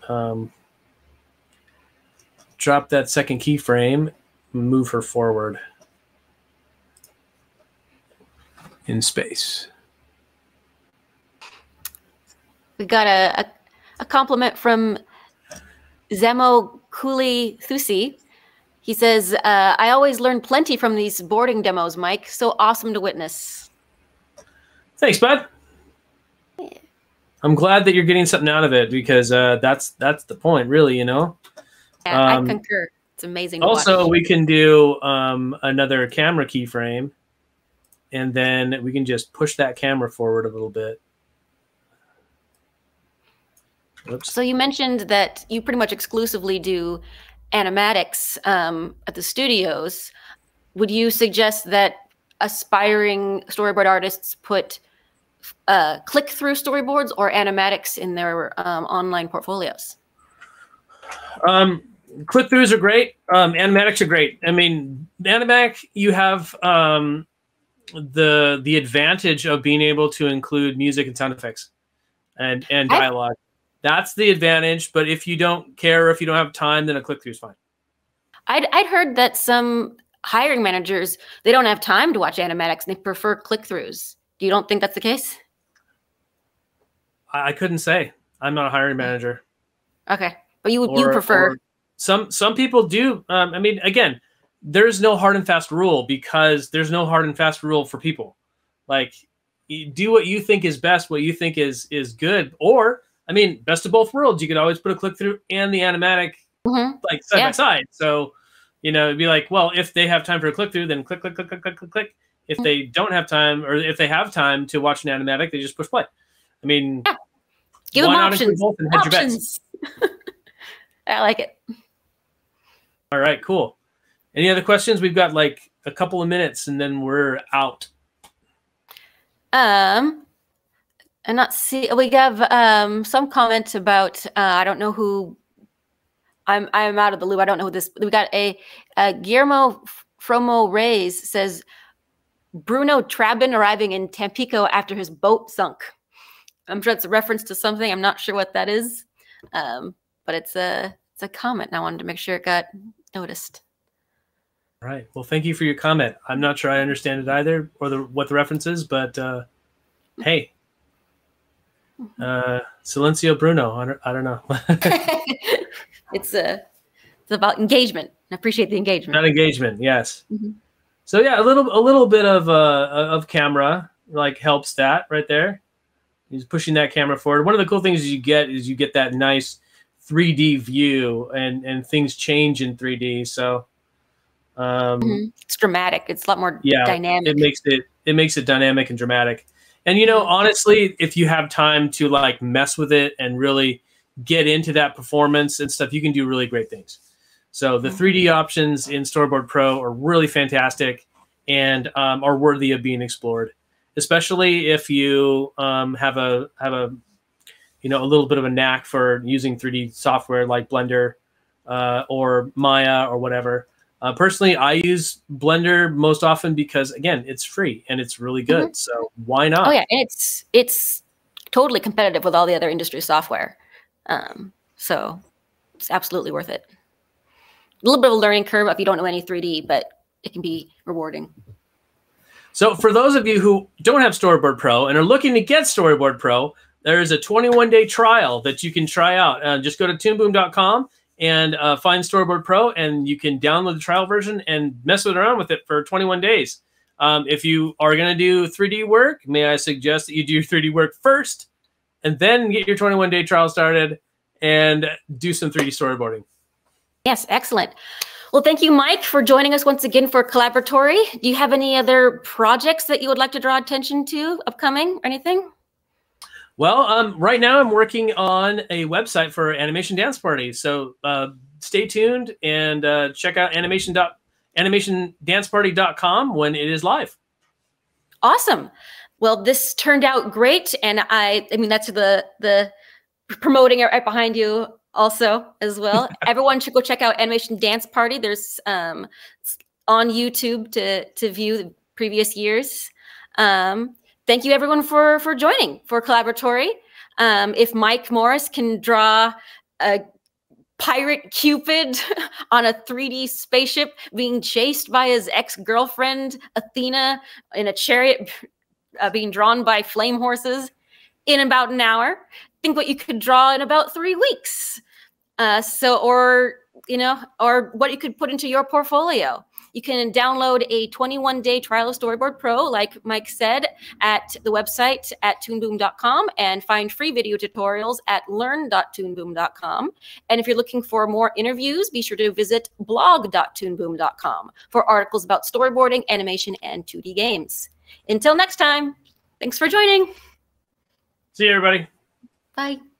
um, drop that second keyframe, move her forward in space. We got a, a, a compliment from Zemo Kuli Thusi. He says, uh, I always learn plenty from these boarding demos, Mike. So awesome to witness. Thanks, bud. I'm glad that you're getting something out of it, because uh, that's that's the point, really, you know? Yeah, um, I concur. It's amazing. Also, we can do um, another camera keyframe, and then we can just push that camera forward a little bit. Oops. So you mentioned that you pretty much exclusively do animatics um, at the studios. Would you suggest that aspiring storyboard artists put Uh, click-through storyboards or animatics in their um, online portfolios? Um, click-throughs are great. Um, animatics are great. I mean, animatic, you have um, the the advantage of being able to include music and sound effects and, and dialogue. I'd, That's the advantage, but if you don't care, if you don't have time, then a click-through is fine. I'd, I'd heard that some hiring managers, they don't have time to watch animatics and they prefer click-throughs. You don't think that's the case? I couldn't say. I'm not a hiring manager. Okay, but you would you prefer? Some some people do. Um, I mean, again, there's no hard and fast rule because there's no hard and fast rule for people. Like, you do what you think is best, what you think is is good. Or, I mean, best of both worlds. You could always put a click through and the animatic mm-hmm. like side yeah. by side. So, you know, it'd be like, well, if they have time for a click through, then click, click, click, click, click, click, click. If mm-hmm. they don't have time, or if they have time to watch an animatic, they just push play. I mean, yeah. give them options. Both and options. I like it. All right, cool. Any other questions? We've got like a couple of minutes and then we're out. Um, I'm not see. We have um some comments about uh, I don't know who. I'm I'm out of the loop. I don't know who this. We got a uh, Guillermo Fromo Reyes says Bruno Trabin arriving in Tampico after his boat sunk. I'm sure it's a reference to something. I'm not sure what that is, um, but it's a it's a comment. And I wanted to make sure it got noticed. All right. Well, thank you for your comment. I'm not sure I understand it either, or the what the reference is, but uh, hey, uh, Silencio Bruno. I don't, I don't know. It's a uh, it's about engagement. I appreciate the engagement. Not engagement. Yes. Mm-hmm. So yeah, a little a little bit of uh, of camera like helps that right there. He's pushing that camera forward. One of the cool things you get is you get that nice three D view, and, and things change in three D. So um, mm-hmm. it's dramatic. It's a lot more yeah, dynamic. It makes it it makes it dynamic and dramatic. And you know, honestly, if you have time to like mess with it and really get into that performance and stuff, you can do really great things. So the mm-hmm. three D options in Storyboard Pro are really fantastic and um, are worthy of being explored. Especially if you um, have a have a you know a little bit of a knack for using three D software like Blender uh, or Maya or whatever. Uh, personally, I use Blender most often because again, it's free and it's really good. Mm-hmm. So why not? Oh yeah, and it's it's totally competitive with all the other industry software. Um, so it's absolutely worth it. A little bit of a learning curve if you don't know any three D, but it can be rewarding. So for those of you who don't have Storyboard Pro and are looking to get Storyboard Pro, there is a twenty-one day trial that you can try out. Uh, just go to toon boom dot com and uh, find Storyboard Pro, and you can download the trial version and mess around with it for twenty-one days. Um, if you are going to do three D work, may I suggest that you do your three D work first and then get your twenty-one day trial started and do some three D storyboarding. Yes, excellent. Well, thank you, Mike, for joining us once again for Collaboratory. Do you have any other projects that you would like to draw attention to upcoming or anything? Well, um, right now I'm working on a website for Animation Dance Party. So uh, stay tuned and uh, check out animation dance party dot com when it is live. Awesome. Well, this turned out great. And I, I mean, that's the, the promoting right behind you. Also, as well, everyone should go check out Animation Dance Party. There's um, on YouTube to to view the previous years. Um, thank you, everyone, for for joining for Collaboratory. Um, if Mike Morris can draw a pirate Cupid on a three D spaceship being chased by his ex-girlfriend Athena in a chariot uh, being drawn by flame horses in about an hour, think what you could draw in about three weeks. Uh, so, or, you know, or what you could put into your portfolio. You can download a twenty-one day trial of Storyboard Pro, like Mike said, at the website at toon boom dot com, and find free video tutorials at learn dot toon boom dot com. And if you're looking for more interviews, be sure to visit blog dot toon boom dot com for articles about storyboarding, animation, and two D games. Until next time, thanks for joining. See you, everybody. Bye.